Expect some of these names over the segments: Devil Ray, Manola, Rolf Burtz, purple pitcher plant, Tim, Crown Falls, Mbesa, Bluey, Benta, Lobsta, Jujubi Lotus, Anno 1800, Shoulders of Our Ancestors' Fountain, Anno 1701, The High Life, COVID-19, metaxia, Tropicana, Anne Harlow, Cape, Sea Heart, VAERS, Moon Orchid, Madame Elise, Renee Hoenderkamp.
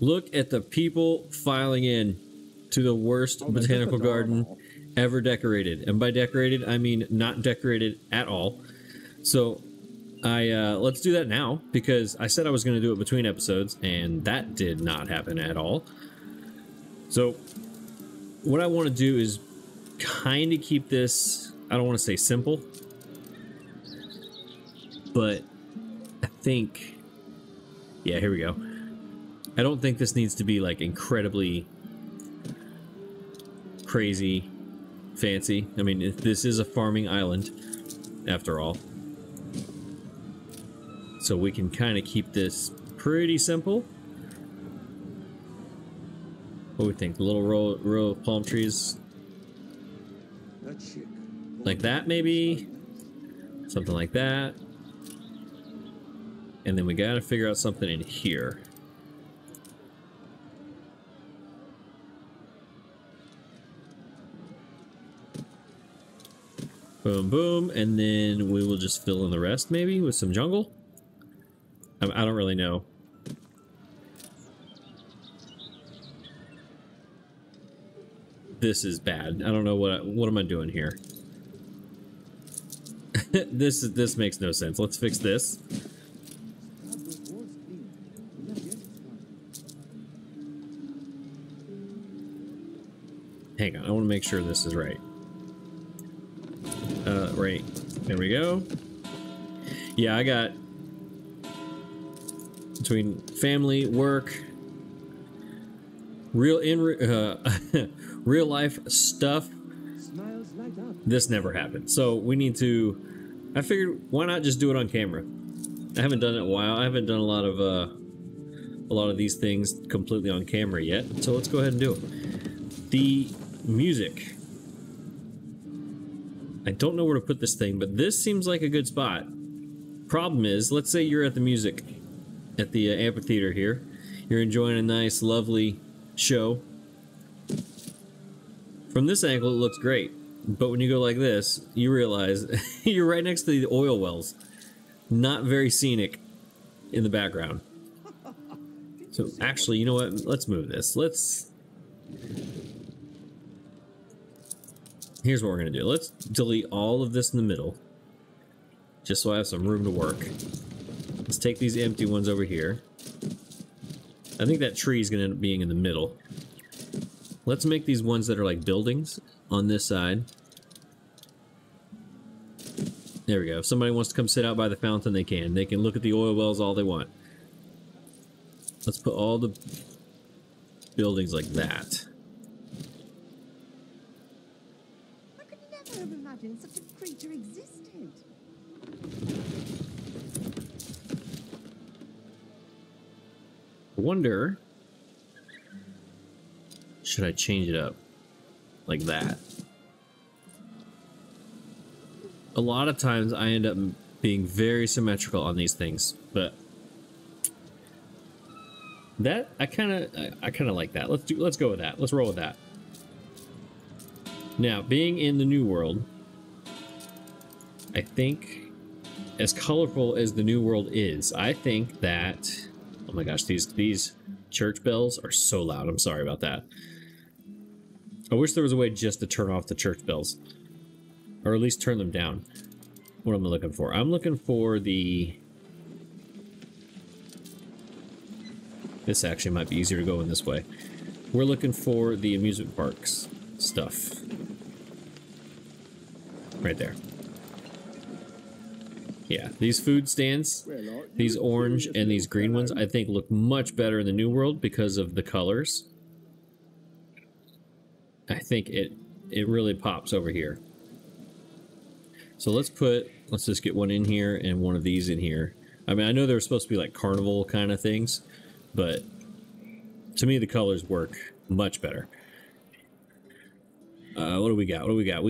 Look at the people filing in to the worst botanical garden ever decorated. And by decorated, I mean not decorated at all. So I let's do that now, because I said I was going to do it between episodes, and that did not happen at all. So what I want to do is kind of keep this, I don't want to say simple, but I think, yeah, here we go. I don't think this needs to be like incredibly crazy fancy. I mean, this is a farming island after all. So we can kind of keep this pretty simple. What do we think? The little row of palm trees. Like that, maybe? Something like that. And then we gotta figure out something in here. Boom, boom. And then we will just fill in the rest, maybe, with some jungle? I don't really know. This is bad. I don't know what am I doing here? This makes no sense. Let's fix this. Hang on. I want to make sure this is right. Right. There we go. Yeah, I got between family, work, real life stuff. This never happened. So we need to, I figured, why not just do it on camera? I haven't done it in a while. I haven't done a lot of these things completely on camera yet. So let's go ahead and do it. The music. I don't know where to put this thing, but this seems like a good spot. Problem is, let's say you're at the music at the amphitheater here. You're enjoying a nice, lovely show. From this angle, it looks great. But when you go like this, you realize you're right next to the oil wells. Not very scenic in the background. So actually, you know what? Let's move this. Let's... Here's what we're going to do. Let's delete all of this in the middle. Just so I have some room to work. Let's take these empty ones over here. I think that tree is going to end up being in the middle. Let's make these ones that are like buildings on this side. There we go. If somebody wants to come sit out by the fountain, they can. They can look at the oil wells all they want. Let's put all the buildings like that. I could never have imagined such a creature existed. I wonder, should I change it up like that? A lot of times I end up being very symmetrical on these things, but that I kind of like that. Let's go with that. Let's roll with that. Now, being in the New World, I think as colorful as the New World is, I think that, oh my gosh, these church bells are so loud. I'm sorry about that. I wish there was a way just to turn off the church bells. Or at least turn them down. What am I looking for? I'm looking for the... This actually might be easier to go in this way. We're looking for the amusement parks stuff. Right there. Yeah, these food stands, these orange and these green ones, I think look much better in the New World because of the colors. I think it really pops over here. So let's just get one in here and one of these in here. I mean, I know they're supposed to be like carnival kind of things, but to me the colors work much better. What do we got? What do we got?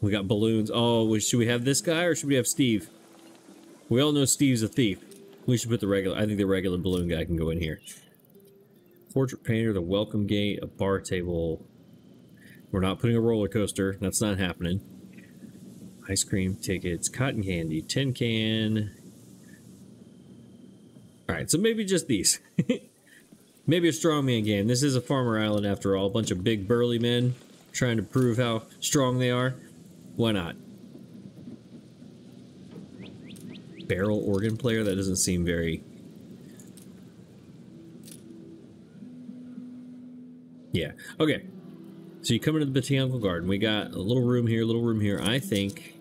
We got balloons. Oh, should we have this guy or should we have Steve? We all know Steve's a thief. We should put the regular... I think the regular balloon guy can go in here. Portrait painter, the welcome gate, a bar table. We're not putting a roller coaster. That's not happening. Ice cream, tickets, cotton candy, tin can. Alright, so maybe just these. Maybe a strongman game. This is a farmer island after all. A bunch of big burly men trying to prove how strong they are. Why not? Barrel organ player? That doesn't seem very... Yeah. Okay. So you come into the botanical garden. We got a little room here, I think...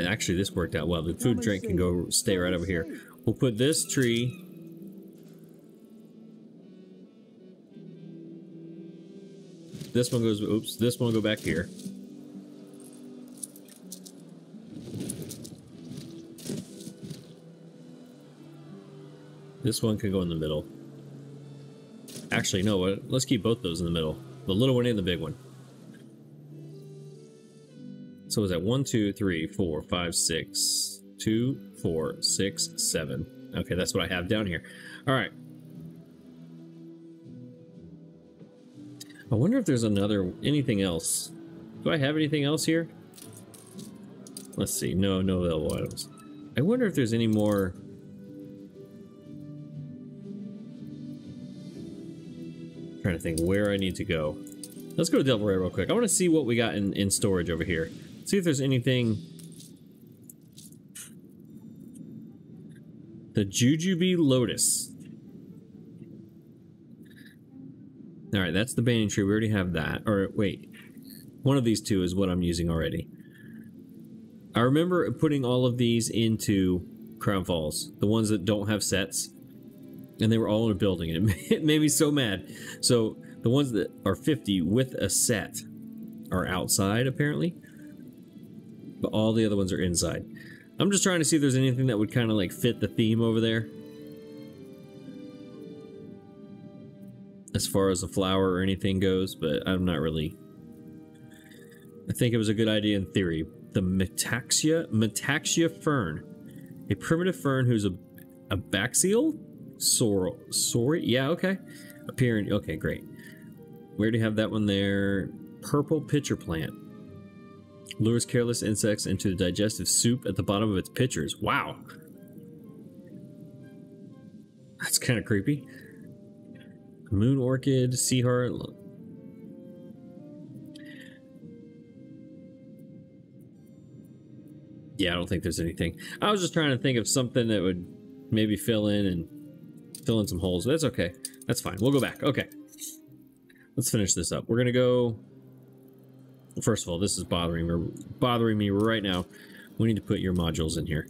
Actually, this worked out well. The food drink can go stay right over here. We'll put this tree... This one goes... Oops. This one will go back here. This one could go in the middle. Actually, no. Let's keep both those in the middle. The little one and the big one. So was that 1, 2, 3, 4, 5, 6, 2, 4, 6, 7. Okay, that's what I have down here. All right. I wonder if there's anything else. Do I have anything else here? Let's see. No, no available items. I wonder if there's any more. I'm trying to think where I need to go. Let's go to Devil Ray real quick. I want to see what we got in storage over here. See if there's anything. The Jujubi Lotus. Alright, that's the banyan tree. We already have that. Or wait. One of these two is what I'm using already. I remember putting all of these into Crown Falls. The ones that don't have sets. And they were all in a building. And it made me so mad. So the ones that are 50 with a set are outside, apparently. But all the other ones are inside. I'm just trying to see if there's anything that would kind of like fit the theme over there. As far as a flower or anything goes, but I'm not really... I think it was a good idea in theory. The metaxia fern. A primitive fern who's a baxial? Sorry? Yeah, okay. Appearing. Okay, great. We already have that one there. Purple pitcher plant. Lures careless insects into the digestive soup at the bottom of its pitchers. Wow. That's kind of creepy. Moon Orchid, Sea Heart. Yeah, I don't think there's anything. I was just trying to think of something that would maybe fill in some holes. That's okay. That's fine. We'll go back. Okay. Let's finish this up. We're going to go... First of all, this is bothering me right now. We need to put your modules in here.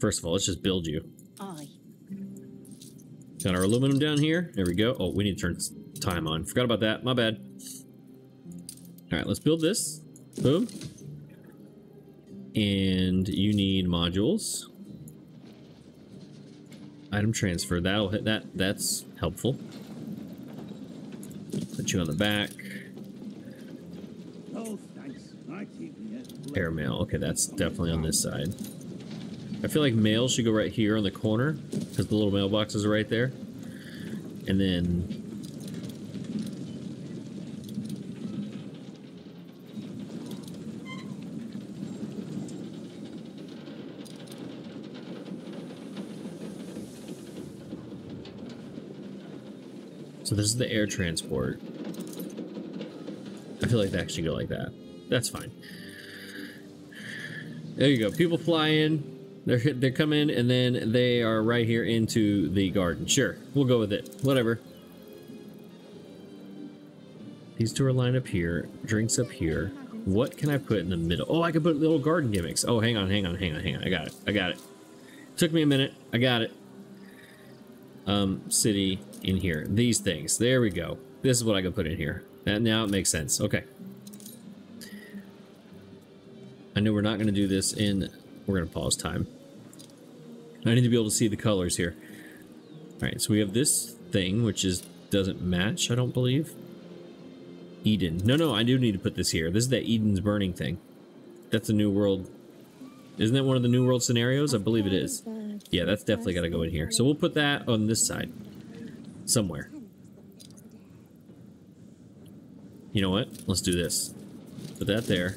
First of all, let's just build you. Got our aluminum down here. There we go. Oh, we need to turn time on. Forgot about that. My bad. All right, let's build this. Boom. And you need modules. Item transfer. That'll hit that. That's helpful. Put you on the back. Air mail. Okay, that's definitely on this side. I feel like mail should go right here on the corner because the little mailboxes are right there. And then... So this is the air transport. I feel like that should go like that. That's fine. There you go. People fly in. They come in, and then they are right here into the garden. Sure, we'll go with it. Whatever. These two are lined up here. Drinks up here. What can I put in the middle? Oh, I can put little garden gimmicks. Oh, hang on. I got it. Took me a minute. I got it. City in here. These things. There we go. This is what I can put in here. That, now it makes sense. Okay. I know we're not going to do this in... We're going to pause time. I need to be able to see the colors here. Alright, so we have this thing, which is doesn't match, I don't believe. Eden. No, I do need to put this here. This is that Eden's burning thing. That's a New World. Isn't that one of the New World scenarios? I believe it is. Yeah, that's definitely got to go in here. So we'll put that on this side. Somewhere. You know what? Let's do this. Put that there.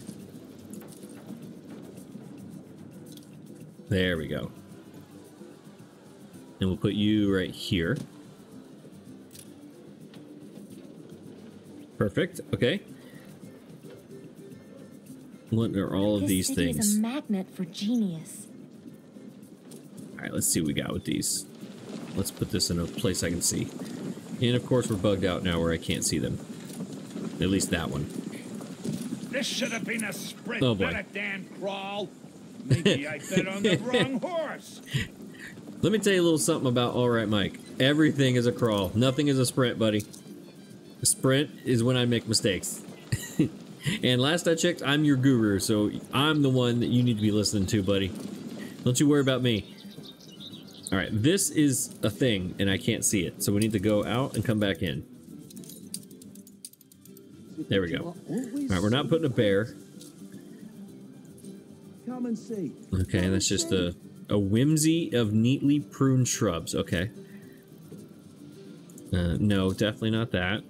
There we go. And we'll put you right here. Perfect. Okay. What are all of these things? This city is a magnet for genius. All right, let's see what we got with these. Let's put this in a place I can see. And of course, we're bugged out now where I can't see them. At least that one. This should have been a sprint, oh boy, not a damn crawl. Maybe I bet on the wrong horse. Let me tell you a little something about All Right Mike. Everything is a crawl. Nothing is a sprint, buddy. A sprint is when I make mistakes. And last I checked, I'm your guru, so I'm the one that you need to be listening to, buddy. Don't you worry about me. All right, this is a thing, and I can't see it, so we need to go out and come back in. There we go. All right, we're not putting a bear. Okay, that's just a whimsy of neatly pruned shrubs. Okay. No, definitely not that.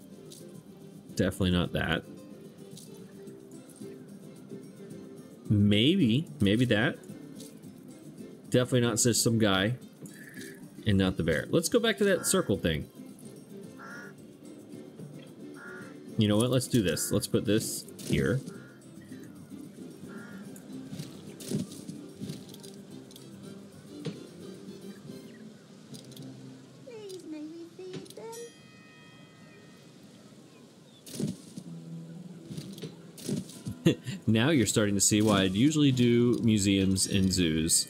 Definitely not that. Maybe that. Definitely not just some guy, and not the bear. Let's go back to that circle thing. You know what? Let's do this. Let's put this here. Please may we feed them. Now you're starting to see why I'd usually do museums and zoos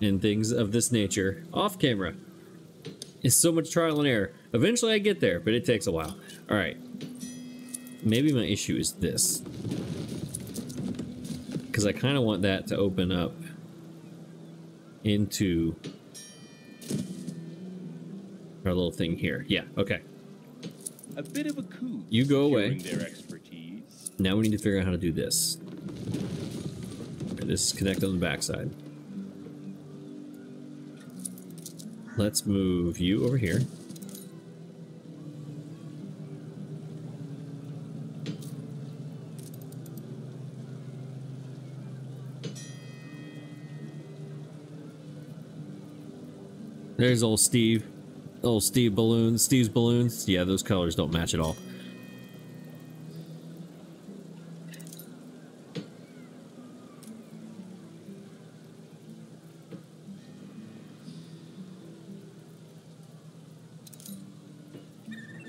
and things of this nature off camera. It's so much trial and error. Eventually I get there, but it takes a while. All right. Maybe my issue is this, because I kind of want that to open up into our little thing here. Yeah, okay. A bit of a coup. You go away. Their expertise. Now we need to figure out how to do this. Okay, this is connected on the backside. Let's move you over here. There's old Steve balloons, Steve's balloons. Yeah, those colors don't match at all.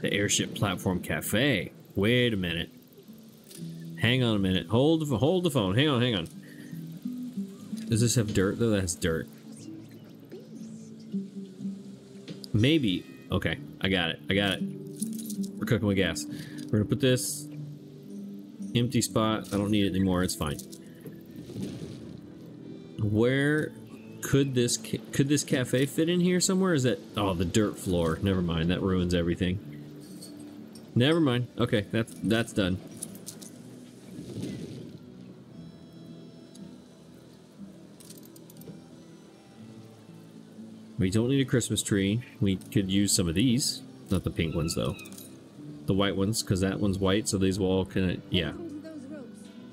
The Airship Platform Cafe. Wait a minute. Hang on a minute. Hold the phone. Hang on. Does this have dirt though? That's dirt. Maybe. Okay, I got it. We're cooking with gas. We're gonna put this empty spot. I don't need it anymore. It's fine. Where could this cafe fit in here somewhere? Is that, oh, the dirt floor? Never mind. That ruins everything. Never mind. Okay, that's done. We don't need a Christmas tree. We could use some of these. Not the pink ones, though. The white ones, because that one's white, so these will all kind of... Yeah.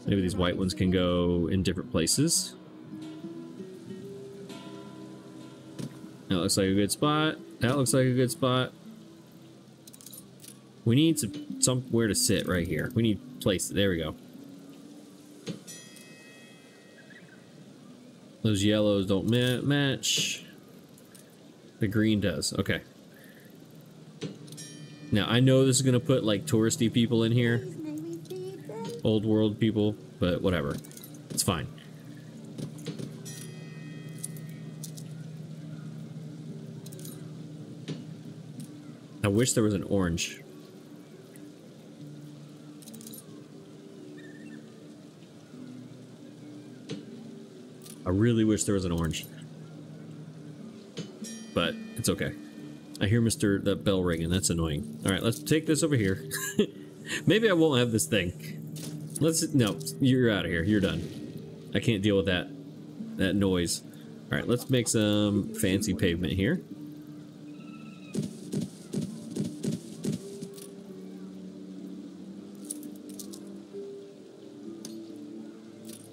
Maybe these white ones can go in different places. That looks like a good spot. That looks like a good spot. We need somewhere to sit right here. We need place. There we go. Those yellows don't match. The green does. Okay. Now, I know this is going to put, like, touristy people in here. Old world people. But whatever. It's fine. I wish there was an orange. I really wish there was an orange. But it's okay. I hear the bell ringing. That's annoying. All right, let's take this over here. Maybe I won't have this thing. No, you're out of here. You're done. I can't deal with that noise. All right, let's make some fancy pavement here.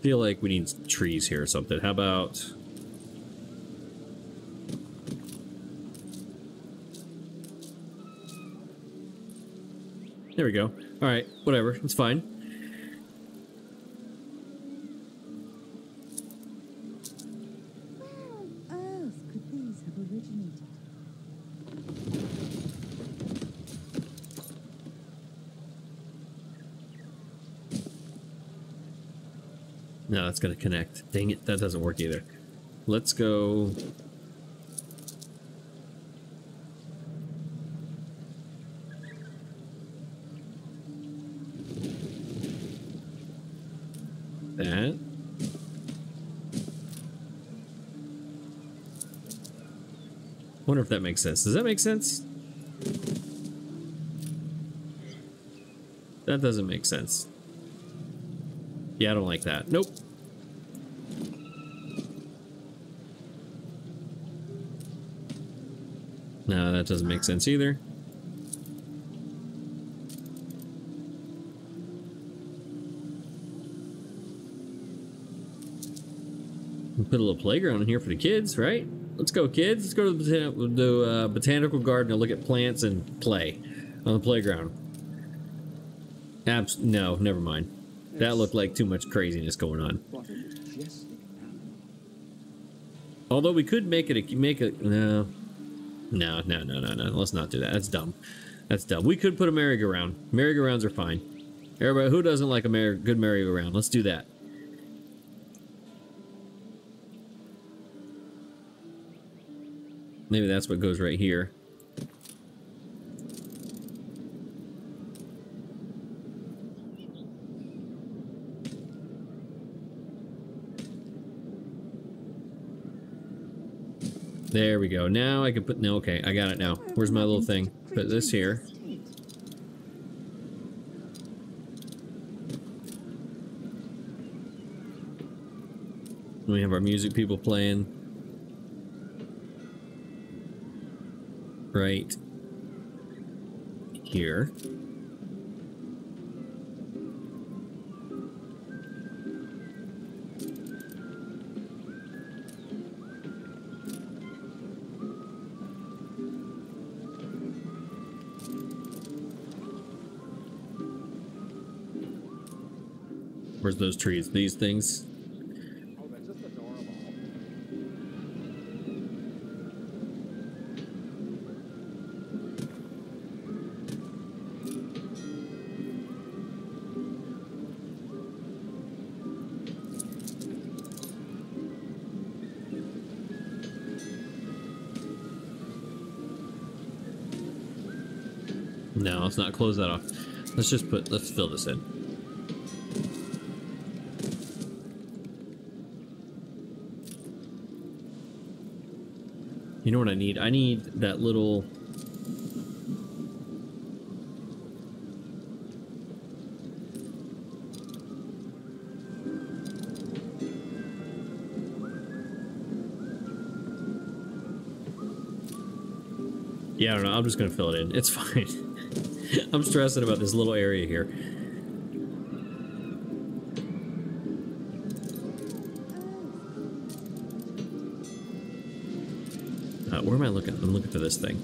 Feel like we need trees here or something. How about There we go. Alright, whatever. It's fine. How else could these have originated? No, it's gonna connect. Dang it, that doesn't work either. Let's go... that. Wonder if that makes sense. Does that make sense? That doesn't make sense. Yeah, I don't like that. Nope. No, that doesn't make sense either. Put a little playground in here for the kids, right? Let's go, kids. Let's go to the botanical garden and look at plants and play on the playground. No, never mind. That looked like too much craziness going on. Although we could make it a... No. Let's not do that. That's dumb. That's dumb. We could put a merry-go-round. Merry-go-rounds are fine. Everybody, who doesn't like a good merry-go-round? Let's do that. Maybe that's what goes right here. There we go. Now I can put... No, okay. I got it now. Where's my little thing? Put this here. We have our music people playing. Right here. Where's those trees? These things? No, let's not close that off. Let's just put, let's fill this in. You know what I need? I need that little... Yeah, I don't know. I'm just going to fill it in. It's fine. I'm stressing about this little area here. Where am I looking? I'm looking for this thing.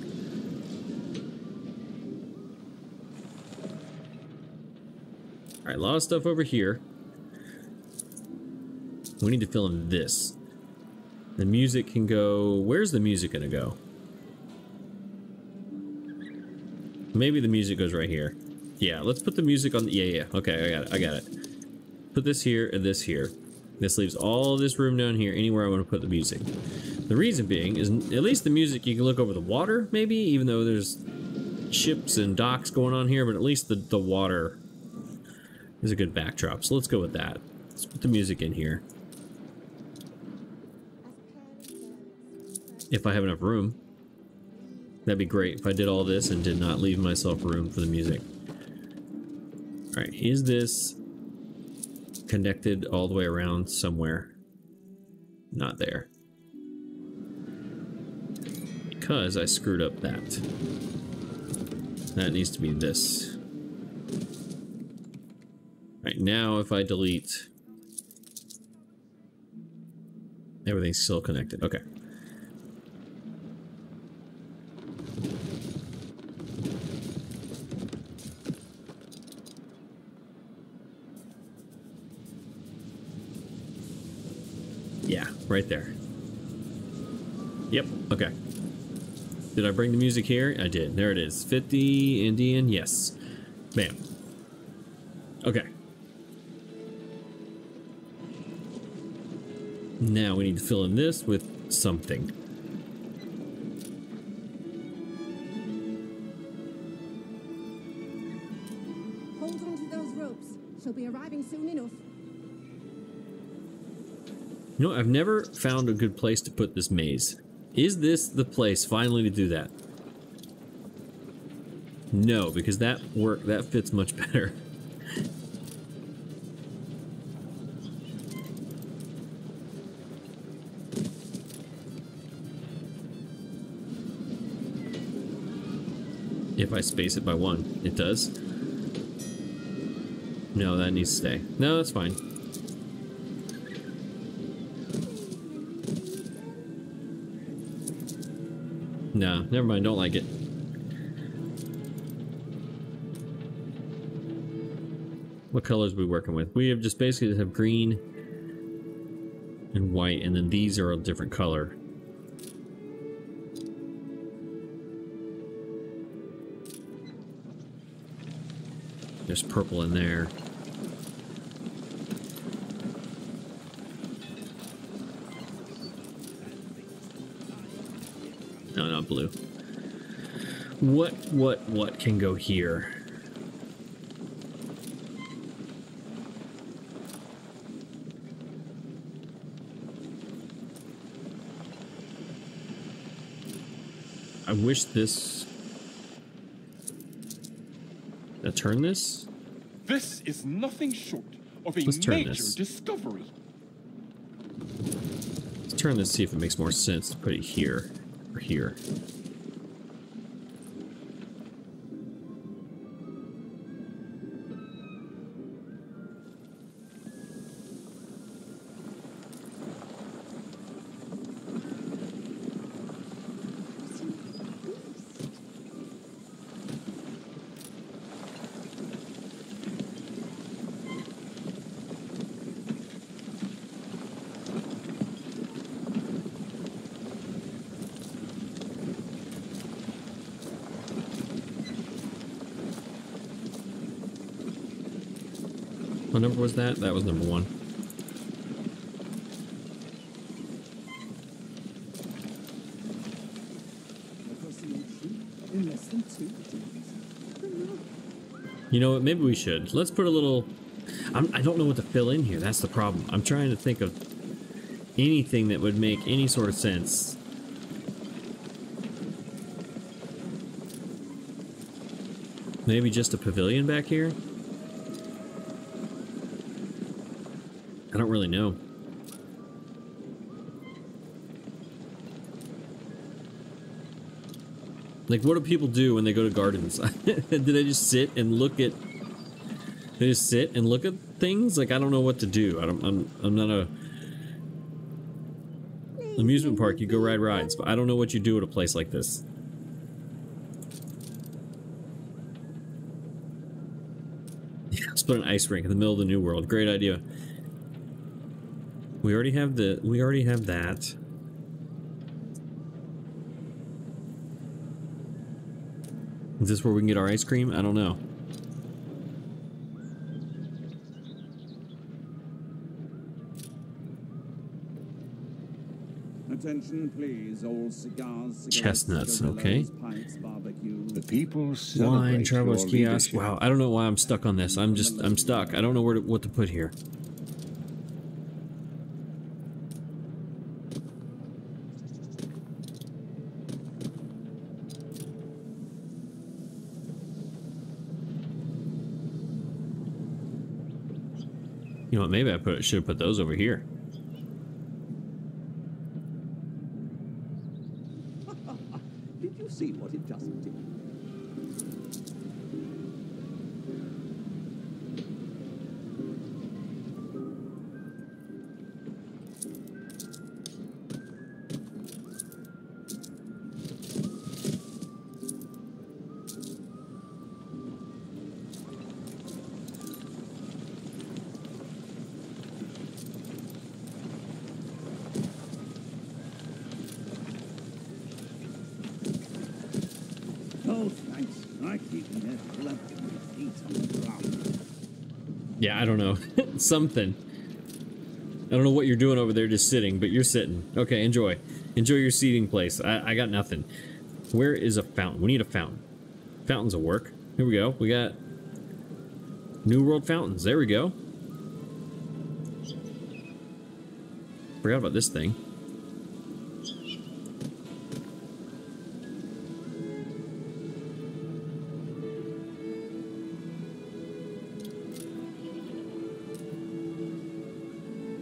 Alright, a lot of stuff over here. We need to fill in this. The music can go... Where's the music going to go? Maybe the music goes right here. Yeah, let's put the music on... Yeah. Okay, I got it. Put this here and this here. This leaves all this room down here, anywhere I want to put the music. The reason being is, at least the music, you can look over the water, maybe? Even though there's ships and docks going on here, but at least the water is a good backdrop. So let's go with that. Let's put the music in here. If I have enough room. That'd be great if I did all this and did not leave myself room for the music. Alright, is this connected all the way around somewhere? Not there. Because I screwed up that. That needs to be this. Alright, now if I delete... Everything's still connected. Okay. Yeah, right there. Yep, okay. Did I bring the music here? I did. There it is. 50 Indian, yes. Bam. Okay. Now we need to fill in this with something. Hold on to those ropes. She'll be arriving soon enough. You know, I've never found a good place to put this maze. Is this the place finally to do that? No, because that fits much better. If I space it by one, it does. No, that needs to stay. No, that's fine. No, never mind, don't like it. What colors are we working with? We have just basically have green and white, and then these are a different color. There's purple in there. No, not blue. What can go here? I wish this... Now turn this? This is nothing short of a major discovery. Let's turn this, see if it makes more sense to put it here. Or here. What number was that? That was number one. You know what? Maybe we should. Let's put a little... I don't know what to fill in here. That's the problem. I'm trying to think of anything that would make any sort of sense. Maybe just a pavilion back here? I don't really know. Like, what do people do when they go to gardens? Do they just sit and look at... They just sit and look at things? Like, I don't know what to do. I'm not a... Amusement park, you go ride rides, but I don't know what you do at a place like this. Yeah, let's put an ice rink in the middle of the New World. Great idea. We already have the... We already have that. Is this where we can get our ice cream? I don't know. Attention, please. All cigars, chestnuts, okay. Pipes, the people celebrate. Wine, travelers, kiosks. Wow, I don't know why I'm stuck on this. I'm stuck. I don't know where to, what to put here. You know what, maybe I should have put those over here. Did you see what it just Yeah, I don't know. Something. I don't know what you're doing over there just sitting, but you're sitting. Okay, enjoy. Enjoy your seating place. I got nothing. Where is a fountain? We need a fountain. Fountains will work. Here we go. We got New World fountains. There we go. Forgot about this thing.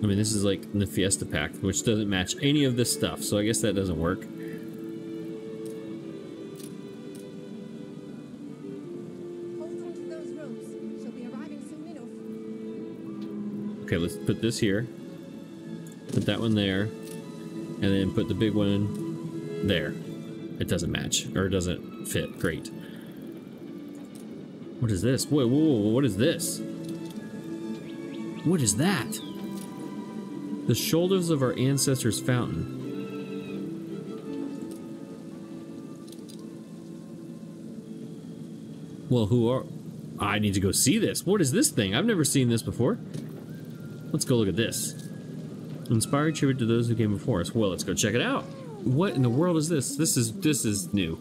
I mean, this is like in the Fiesta Pack, which doesn't match any of this stuff, so I guess that doesn't work. Okay, let's put this here. Put that one there. And then put the big one there. It doesn't match, or it doesn't fit. Great. What is this? Whoa, whoa, whoa, what is this? What is that? The Shoulders of Our Ancestors' Fountain. Well, who are... I need to go see this. What is this thing? I've never seen this before. Let's go look at this. Inspired tribute to those who came before us. Well, let's go check it out. What in the world is this? This is new.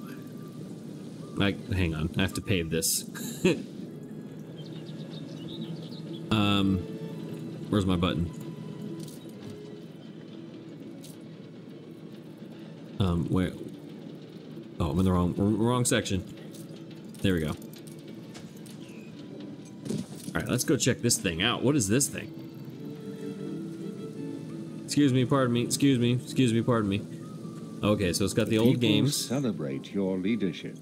Hang on. I have to pave this. Where's my button? Where? Oh, I'm in the wrong section. There we go. Alright, let's go check this thing out. What is this thing? Excuse me, pardon me, excuse me, excuse me, pardon me. Okay, so it's got the old games. Celebrate your leadership.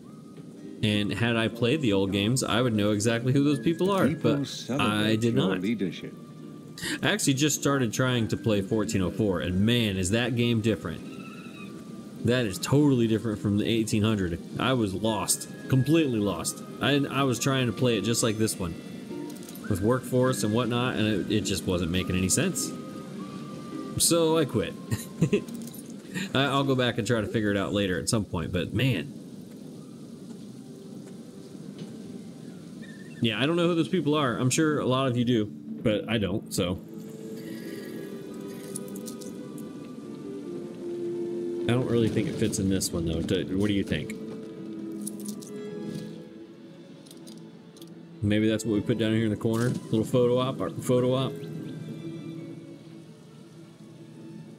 And had I played the old games, I would know exactly who those people are, but I did not. Leadership. I actually just started trying to play 1404, and man, is that game different. That is totally different from the 1800. I was lost. Completely lost. I was trying to play it just like this one. With workforce and whatnot, and it just wasn't making any sense. So I quit. I'll go back and try to figure it out later at some point, but man. Yeah, I don't know who those people are. I'm sure a lot of you do, but I don't, so... I don't really think it fits in this one, though. What do you think? Maybe that's what we put down here in the corner. Little photo op, art photo op.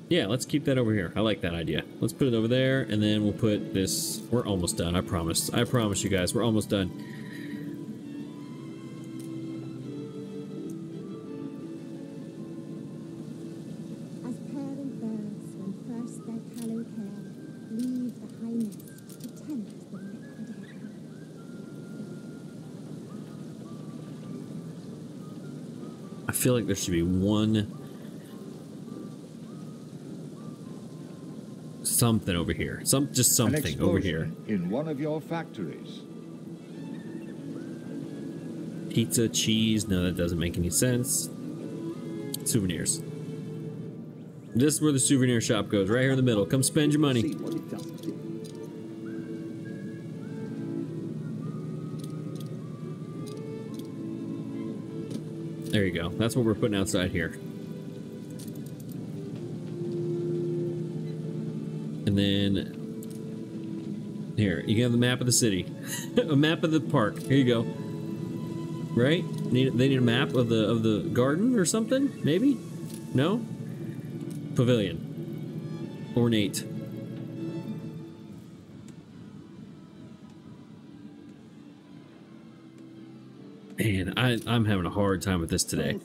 Yeah, let's keep that over here. I like that idea. Let's put it over there, and then we'll put this... We're almost done, I promise. I promise you guys, we're almost done. I feel like there should be one something over here. Just something over here. In one of your factories. Pizza, cheese. No, that doesn't make any sense. Souvenirs. This is where the souvenir shop goes. Right here in the middle. Come spend your money. There you go. That's what we're putting outside here. And then... Here, you can have the map of the city. A map of the park. Here you go. Right? They need a map of the garden or something? Maybe? No? Pavilion. Ornate. Man, I'm having a hard time with this today.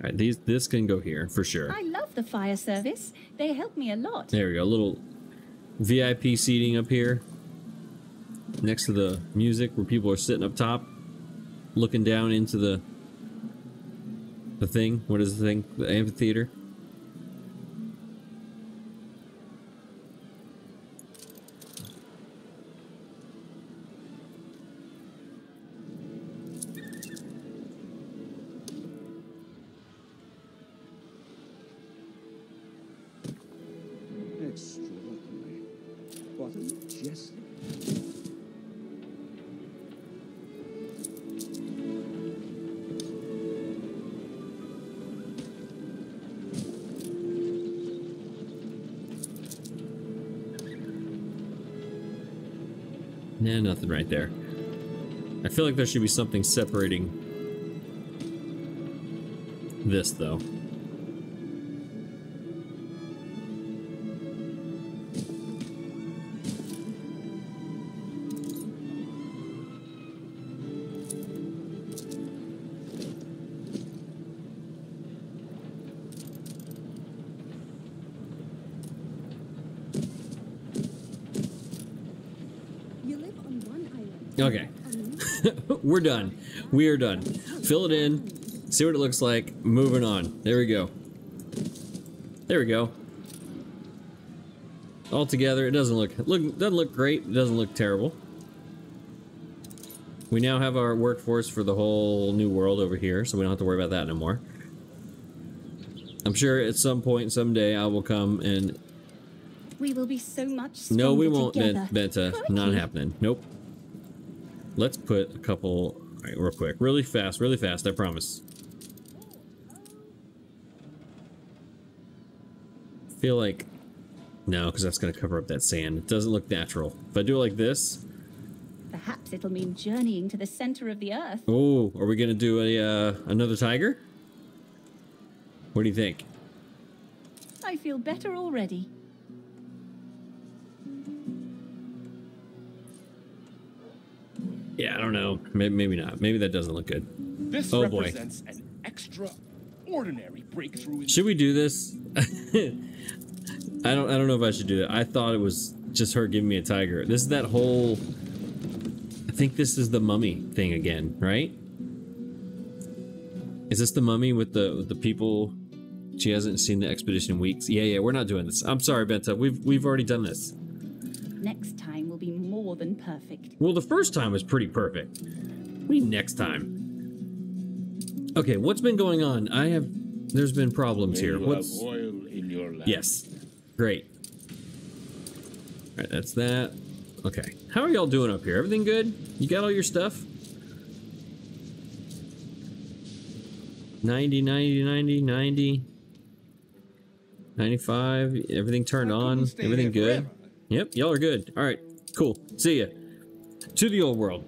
Alright, this can go here, for sure. I love the fire service. They help me a lot. There we go, a little VIP seating up here. Next to the music, where people are sitting up top. Looking down into the thing. What is the thing? The amphitheater. yes. Nah, nothing right there. I feel like there should be something separating this, though. Okay, we're done. We are done. Fill it in, see what it looks like, moving on. There we go. There we go. All together, it doesn't look great, it doesn't look terrible. We now have our workforce for the whole new world over here, so we don't have to worry about that anymore. I'm sure at some point, someday, I will come and... We will be so much stronger. No, we won't, Benta. Not happening. Nope. Let's put a couple, all right, real quick, really fast, I promise. Feel like, no, because that's going to cover up that sand. It doesn't look natural. If I do it like this. Perhaps it'll mean journeying to the center of the earth. Oh, are we going to do a another tiger? What do you think? I feel better already. Yeah, I don't know. Maybe not. Maybe that doesn't look good. This oh boy. Represents an extraordinary breakthrough. Should we do this? I don't know if I should do that. I thought it was just her giving me a tiger. This is that whole. I think this is the mummy thing again, right? Is this the mummy with the people? She hasn't seen the expedition in weeks. Yeah. We're not doing this. I'm sorry, Benta. We've already done this. Next time will be more than perfect. Well, the first time was pretty perfect. What do you mean next time? Okay, what's been going on? There's been problems here. What's oil in your lamp? Yes. Great. Alright, that's that. Okay. How are y'all doing up here? Everything good? You got all your stuff? 90, 90, 90, 90. 95. Everything turned on. Everything good. Forever. Yep, y'all are good. All right, cool. See ya. To the old world.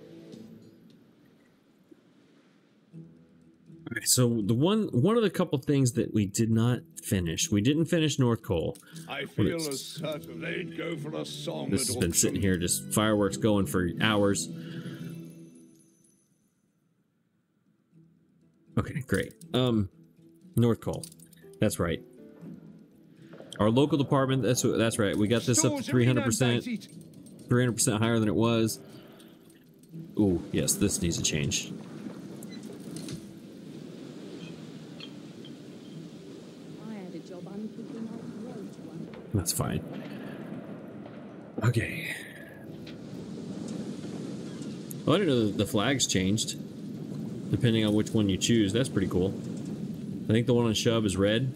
All right, so the one of the couple things that we did not finish, we didn't finish North Cole. I feel as certain they'd go for a song. This has been sitting here, just fireworks going for hours. Okay, great. North Cole. That's right. Our local department, that's right. We got this up to 300%. 300% higher than it was. Ooh, yes, this needs a change. That's fine. Okay. Well, I didn't know the flags changed, depending on which one you choose. That's pretty cool. I think the one on Shub is red.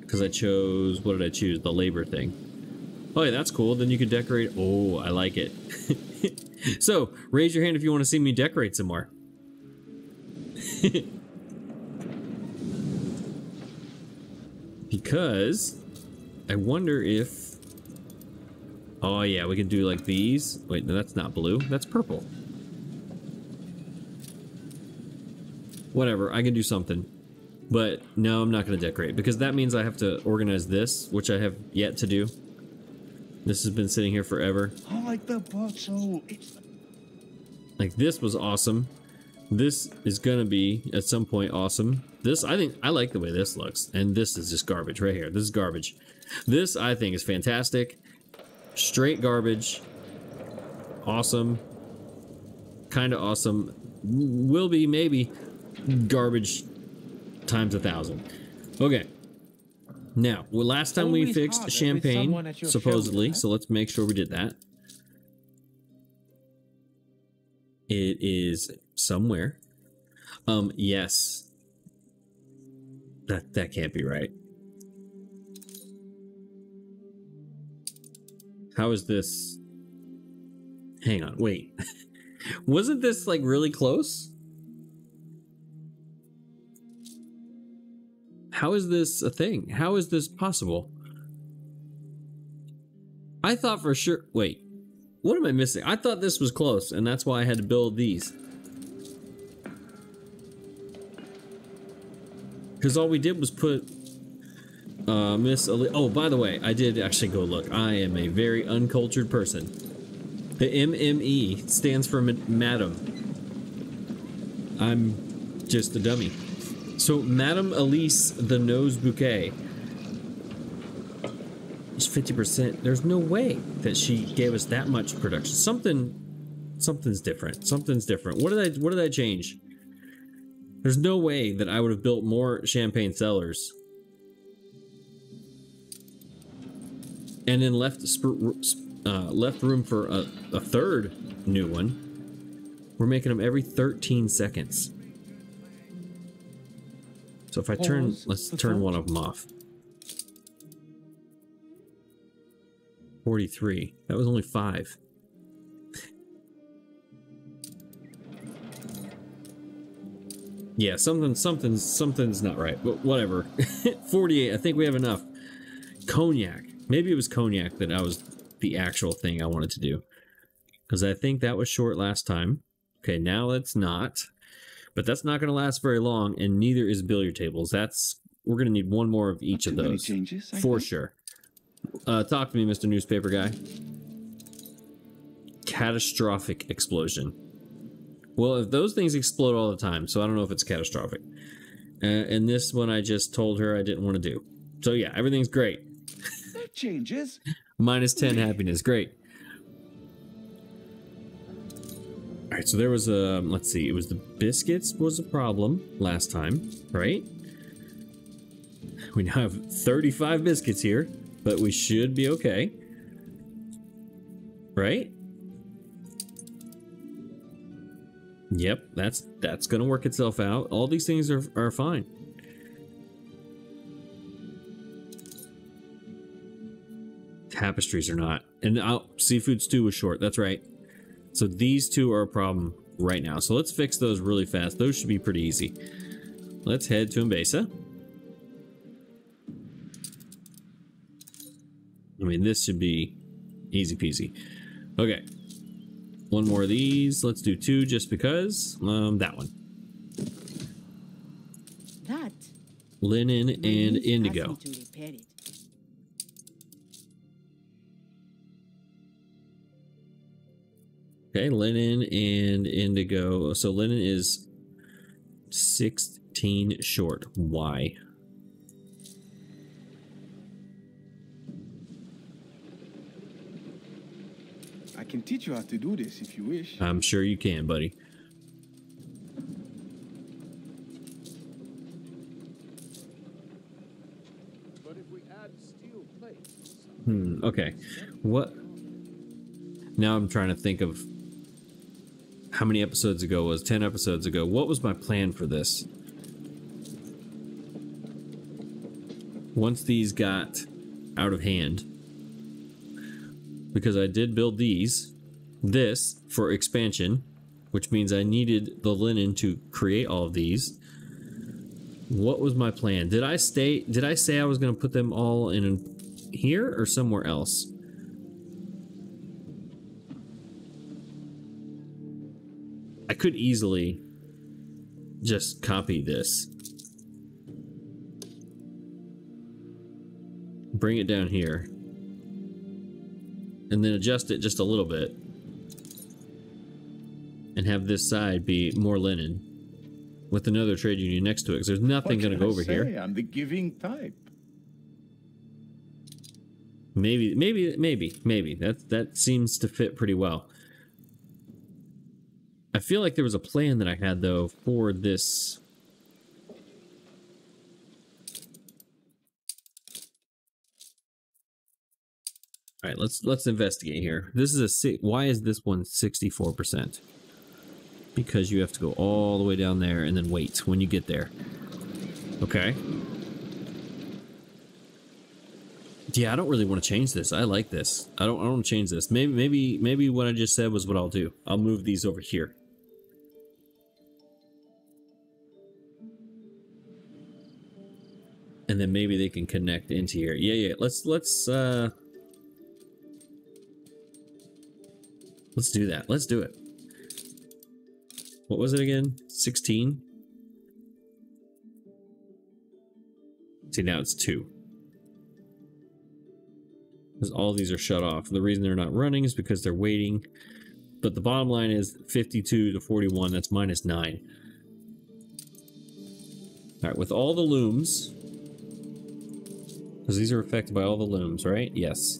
Because I chose, what did I choose? The labor thing. Oh yeah, that's cool. Then you can decorate. Oh, I like it. So, raise your hand if you want to see me decorate some more. Because I wonder if... Oh yeah, we can do like these. Wait, no, that's not blue. That's purple. Whatever, I can do something. But no, I'm not going to decorate because that means I have to organize this, which I have yet to do. This has been sitting here forever. I like the bottle. Like this was awesome. This is going to be at some point awesome. This, I think, I like the way this looks. And this is just garbage right here. This is garbage. This, I think, is fantastic. Straight garbage. Awesome. Kind of awesome. Will be, maybe, garbage times 1,000. Okay. Now, well, last time we fixed champagne, supposedly, so let's make sure we did that. It is somewhere. Yes. That can't be right. How is this? Hang on, wait. Wasn't this like really close? How is this a thing? How is this possible? I thought for sure, wait, what am I missing? I thought this was close and that's why I had to build these. Because all we did was put Miss Ali. Oh, by the way, I did actually go look. I am a very uncultured person. The MME stands for Madam. I'm just a dummy. So Madame Elise the Nose Bouquet. It's 50%. There's no way that she gave us that much production. Something's different. Something's different. What did I change? There's no way that I would have built more champagne cellars and then left room for a third new one. We're making them every 13 seconds. So if I turn, let's turn one of them off. 43. That was only 5. Yeah, something's not right, but whatever. 48. I think we have enough. Cognac. Maybe it was cognac that I was the actual thing I wanted to do, because I think that was short last time. Okay, now it's not, but that's not going to last very long, and neither is billiard tables. That's, we're going to need one more of each of those changes, for sure. Talk to me, Mr. Newspaper Guy. Catastrophic explosion. Well, if those things explode all the time, so I don't know if it's catastrophic. And this one I just told her I didn't want to do. So yeah, everything's great. That changes. Minus 10 happiness. Great. All right, so there was a, let's see, it was the biscuits was a problem last time, right? We now have 35 biscuits here, but we should be okay. Right? Yep, that's gonna work itself out. All these things are fine. Tapestries are not. And seafood stew was short, that's right. So these two are a problem right now. So let's fix those really fast. Those should be pretty easy. Let's head to Mbesa. I mean, this should be easy peasy. Okay. One more of these. Let's do 2 just because. That one. That. Linen and indigo. Okay, linen and indigo. So linen is 16 short. Why? I can teach you how to do this if you wish. I'm sure you can, buddy. But if we add steel plates. Okay. What? Now I'm trying to think of how many episodes ago it was. 10 episodes ago. What was my plan for this? Once these got out of hand. Because I did build these, this for expansion, which means I needed the linen to create all of these. What was my plan? Did I say I was going to put them all in here or somewhere else? I could easily just copy this. Bring it down here. And then adjust it just a little bit. And have this side be more linen. With another trade union next to it. Because there's nothing going to go over here. I'm the giving type. Maybe. That seems to fit pretty well. I feel like there was a plan that I had, though, for this. All right, let's investigate here. This is a why is this one 64%? Because you have to go all the way down there and then wait when you get there. Okay. Yeah, I don't really want to change this. I like this. I don't want to change this. Maybe what I just said was what I'll do. I'll move these over here. And then maybe they can connect into here. Yeah. Let's do that. Let's do it. What was it again? 16? See, now it's 2. Because all these are shut off. The reason they're not running is because they're waiting. But the bottom line is 52 to 41. That's minus 9. All right, with all the looms... Because these are affected by all the looms, right? Yes.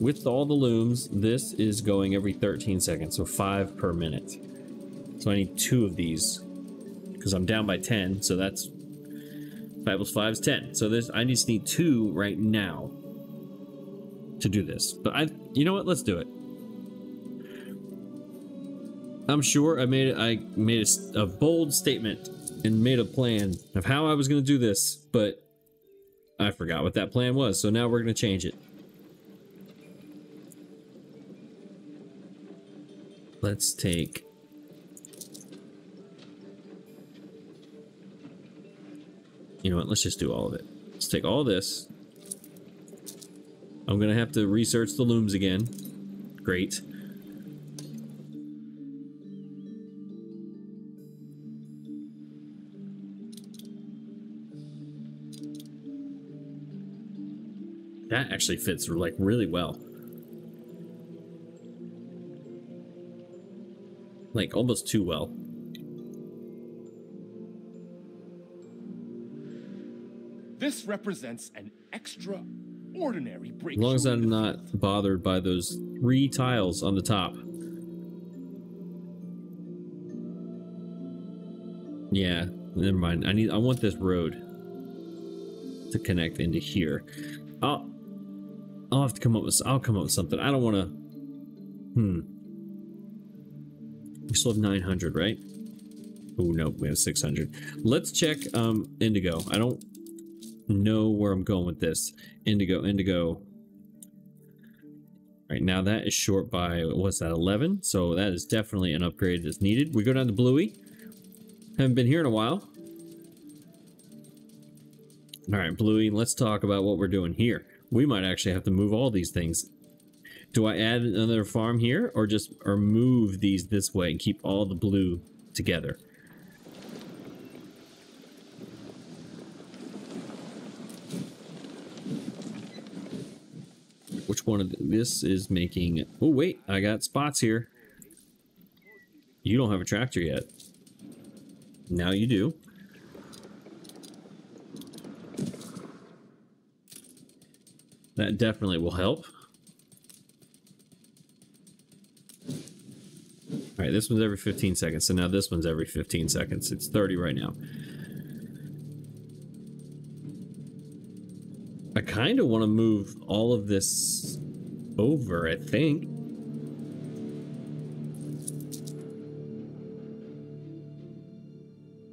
With all the looms, this is going every 13 seconds. So 5 per minute. So I need 2 of these. Because I'm down by 10. So that's... 5 plus 5 is 10. So this, I just need 2 right now to do this. But you know what? Let's do it. I'm sure I made a bold statement and made a plan of how I was going to do this. But... I forgot what that plan was, so now we're going to change it. Let's take... You know what, let's just do all of it. Let's take all this. I'm going to have to research the looms again. Great. That actually fits, like, really well. Like, almost too well. This represents an extraordinary breakthrough. As long as I'm not bothered by those 3 tiles on the top. Yeah, never mind. I want this road to connect into here. I'll have to come up with... I'll come up with something. I don't want to... We still have 900, right? Oh, no. We have 600. Let's check indigo. I don't know where I'm going with this. Indigo. All right, now that is short by... What's that? 11? So that is definitely an upgrade that's needed. We go down to Bluey. Haven't been here in a while. All right, Bluey, let's talk about what we're doing here. We might actually have to move all these things. Do I add another farm here, or just move these this way and keep all the blue together? Which one of this is making... Oh, wait, I got spots here. You don't have a tractor yet. Now you do. That definitely will help. All right, this one's every 15 seconds. So now this one's every 15 seconds. It's 30 right now. I kind of want to move all of this over, I think.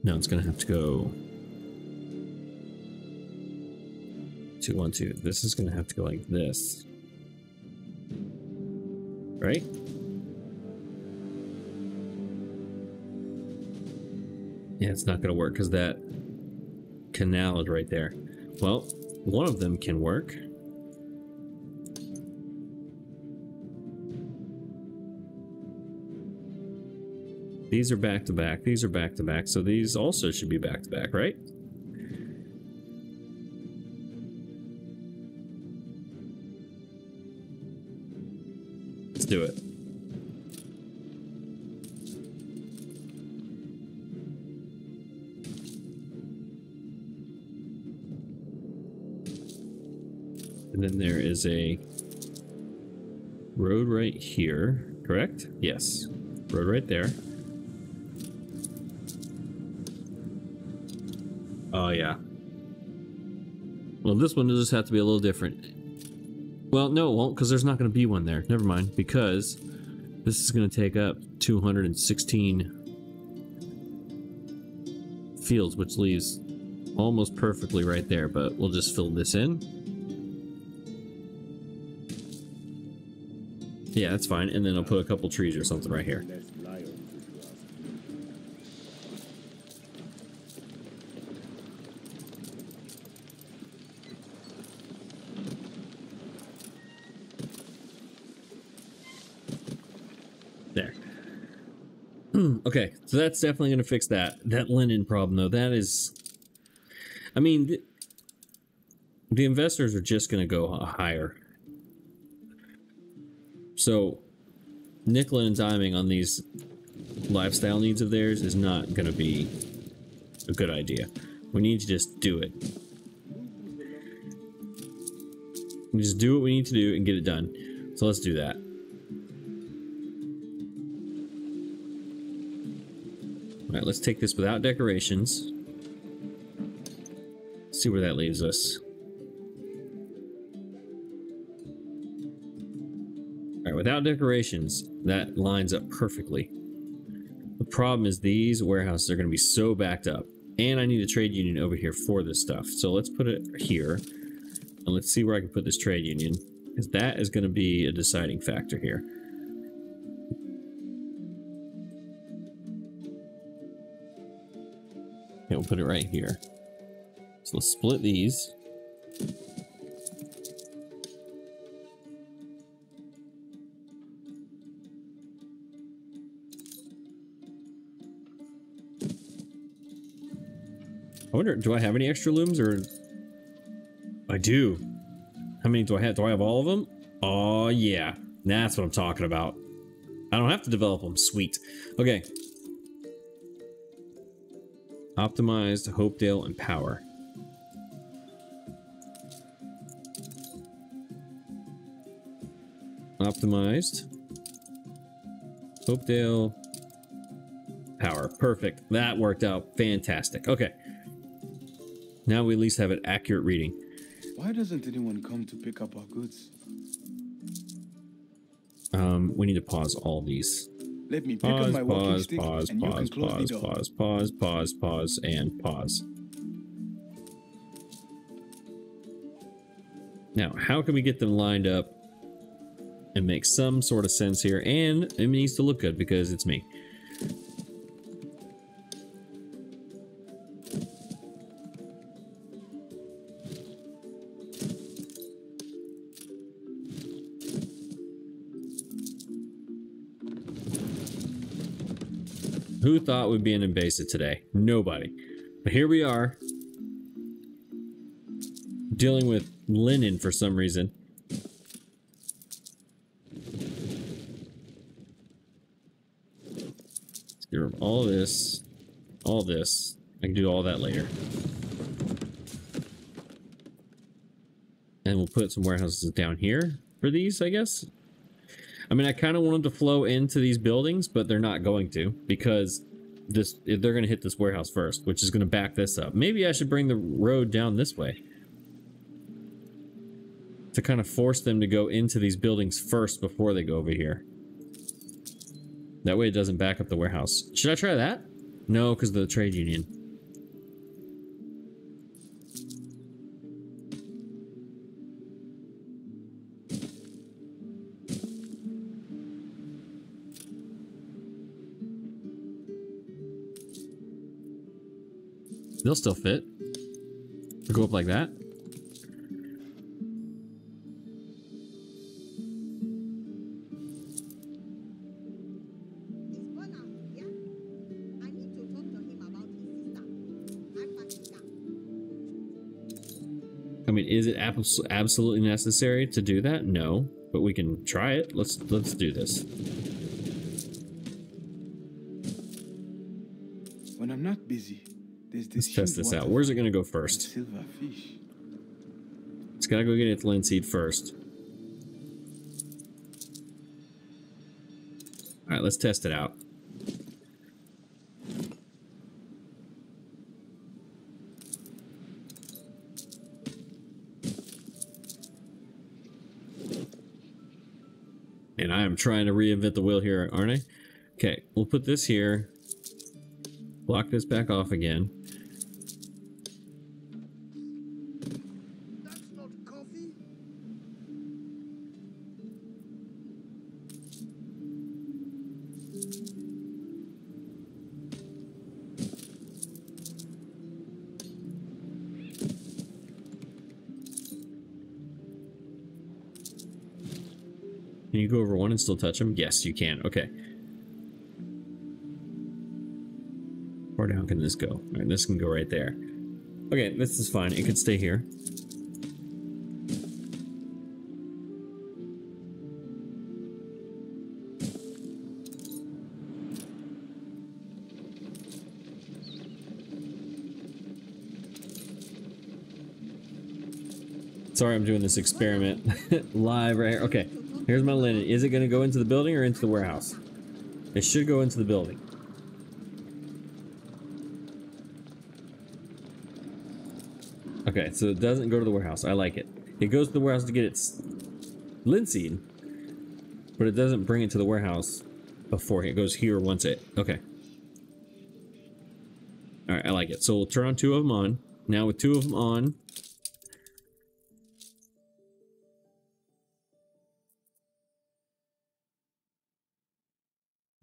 No, it's going to have to go... 2, 1, 2. This is going to have to go like this. Right? Yeah, it's not going to work because that canal is right there. Well, one of them can work. These are back to back. These are back to back. So these also should be back to back, right? Do it. And then there is a road right here, correct? Yes. Road right there. Oh, yeah. Well, this one will just have to be a little different. Well, no, it won't, because there's not going to be one there. Never mind, because this is going to take up 216 fields, which leaves almost perfectly right there, but we'll just fill this in. Yeah, that's fine. And then I'll put a couple trees or something right here. There. Okay, so that's definitely going to fix that linen problem, though. That is... I mean, the investors are just going to go higher. So, nickel and diming on these lifestyle needs of theirs is not going to be a good idea. We need to just do it. We just do what we need to do and get it done. So let's do that. Alright, let's take this without decorations. See where that leaves us. Alright, without decorations, that lines up perfectly. The problem is these warehouses are going to be so backed up. And I need a trade union over here for this stuff. So let's put it here. And let's see where I can put this trade union. Because that is going to be a deciding factor here. Okay, we'll put it right here. So let's split these. I wonder, do I have any extra looms or... I do. How many do I have? Do I have all of them? Oh, yeah. That's what I'm talking about. I don't have to develop them. Sweet. Okay. Optimized, Hopedale, and Power. Optimized. Hopedale. Power. Perfect. That worked out fantastic. Okay. Now we at least have an accurate reading. Why doesn't anyone come to pick up our goods? We need to pause all these. Let me pick up my walking stick and you can close the door. Pause. Now, how can we get them lined up and make some sort of sense here? And it needs to look good because it's me. Who thought we'd be in Mbesa today? Nobody. But here we are, dealing with linen for some reason. Get rid of all this, all this. I can do all that later. And we'll put some warehouses down here for these, I guess. I mean, I kind of want them to flow into these buildings, but they're not going to because this they're going to hit this warehouse first, which is going to back this up. Maybe I should bring the road down this way to kind of force them to go into these buildings first before they go over here. That way it doesn't back up the warehouse. Should I try that? No, because of the trade union. They'll still fit. They'll go up like that. I mean, is it absolutely necessary to do that? No, but we can try it. Let's do this. When I'm not busy, let's test this out. Where's it going to go first? It's got to go get its linseed first. All right, let's test it out. And I am trying to reinvent the wheel here, aren't I? Okay, we'll put this here. Block this back off again. Can you go over one and still touch him? Yes, you can. Okay. How far down can this go? All right, this can go right there. Okay, this is fine. It can stay here. Sorry, I'm doing this experiment live right here. Okay, here's my linen. Is it going to go into the building or into the warehouse? It should go into the building. Okay, so it doesn't go to the warehouse. I like it. It goes to the warehouse to get its linseed, but it doesn't bring it to the warehouse before it goes here once it. Okay. All right, I like it. So we'll turn on two of them on. Now with two of them on,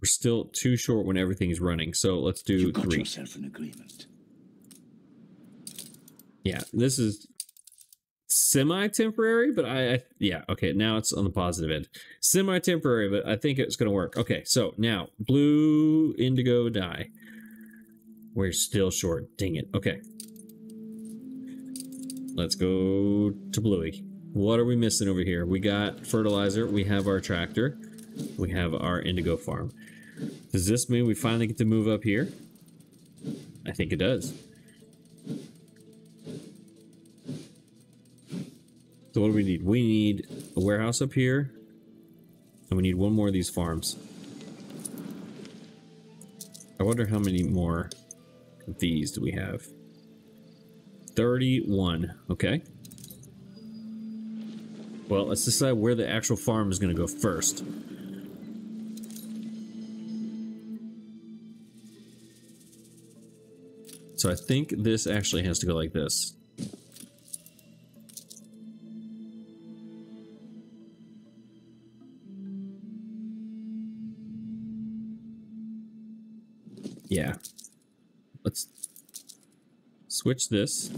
we're still too short when everything's running, so let's do you got three. Yourself an agreement. Yeah, this is semi-temporary, but yeah, okay, now it's on the positive end. Semi-temporary, but I think it's going to work. Okay, so now, blue, indigo, dye. We're still short. Dang it. Okay. Let's go to Bluey. What are we missing over here? We got fertilizer. We have our tractor. We have our indigo farm. Does this mean we finally get to move up here? I think it does. So what do we need? We need a warehouse up here. And we need one more of these farms. I wonder how many more of these do we have? 31. Okay. Well, let's decide where the actual farm is going to go first. So I think this actually has to go like this. Yeah. Let's switch this.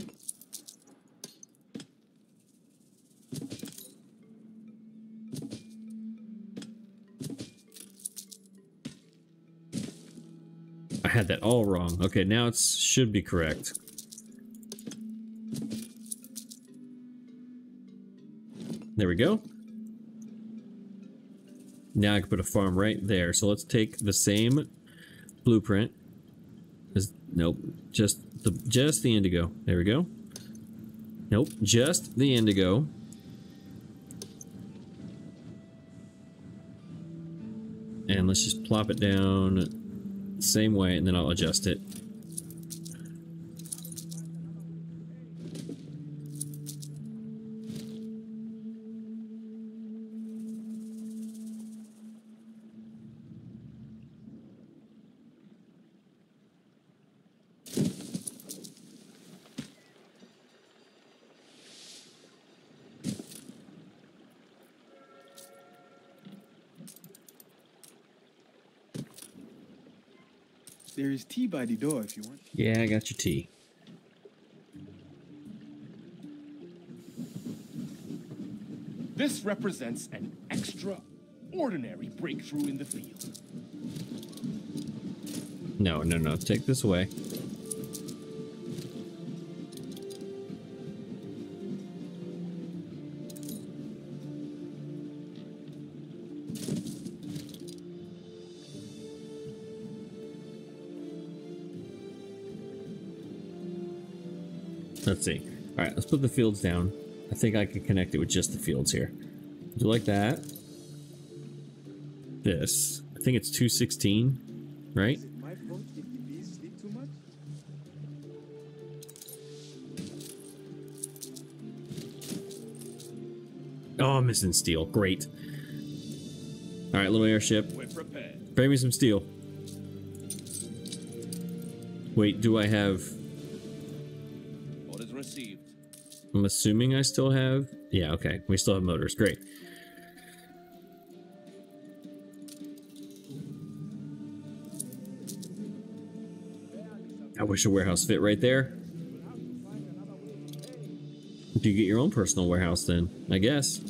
I had that all wrong. Okay, now it should be correct. There we go. Now I can put a farm right there. So let's take the same blueprint. Nope, just the indigo. There we go. Nope, just the indigo. And let's just plop it down the same way, and then I'll adjust it. There is tea by the door if you want. Yeah, I got your tea. This represents an extraordinary breakthrough in the field. No, no, no. Take this away. Let's see. All right, let's put the fields down. I think I can connect it with just the fields here. Do like that. This. I think it's 216, right? My fault if the bees sleep too much? Oh, I'm missing steel. Great. All right, little airship. We're prepared. Bring me some steel. Wait, do I have... I'm assuming I still have... Yeah, okay. We still have motors. Great. I wish a warehouse fit right there. Do you get your own personal warehouse then? I guess.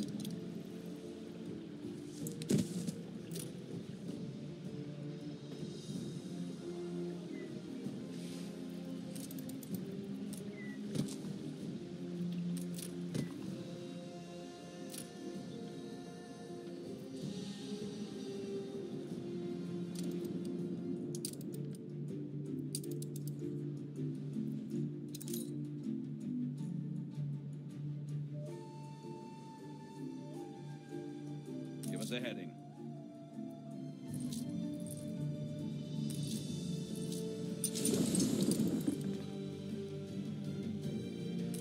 Give us a heading.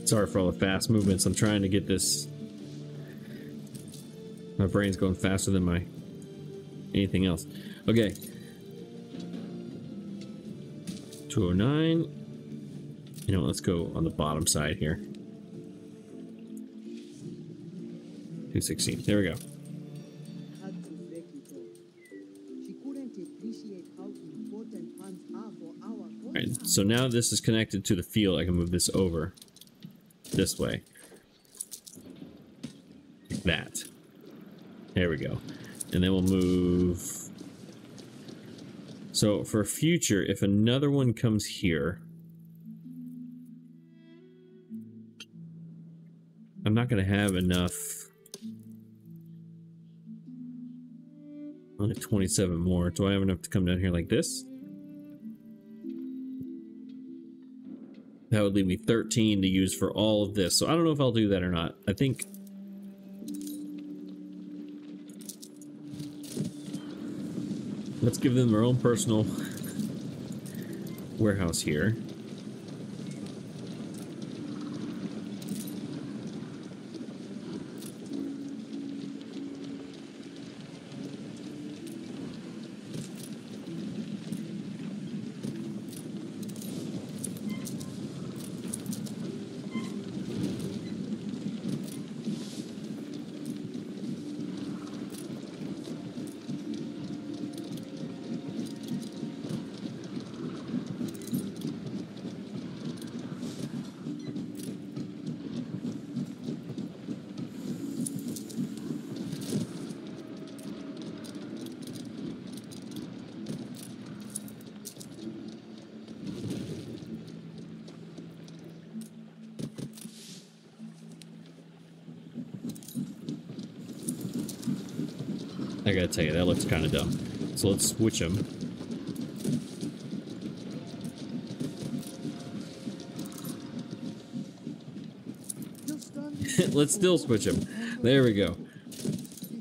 Sorry for all the fast movements. I'm trying to get this. My brain's going faster than my anything else. Okay. 209. You know, let's go on the bottom side here. 216. There we go. All right, so now this is connected to the field. I can move this over this way. Like that. There we go. And then we'll move. So for future, if another one comes here, I'm not going to have enough. Only 27 more. Do I have enough to come down here like this? That would leave me 13 to use for all of this. So I don't know if I'll do that or not. I think. Let's give them their own personal warehouse here. I gotta tell you, that looks kind of dumb. So let's switch them. Let's still switch them. There we go.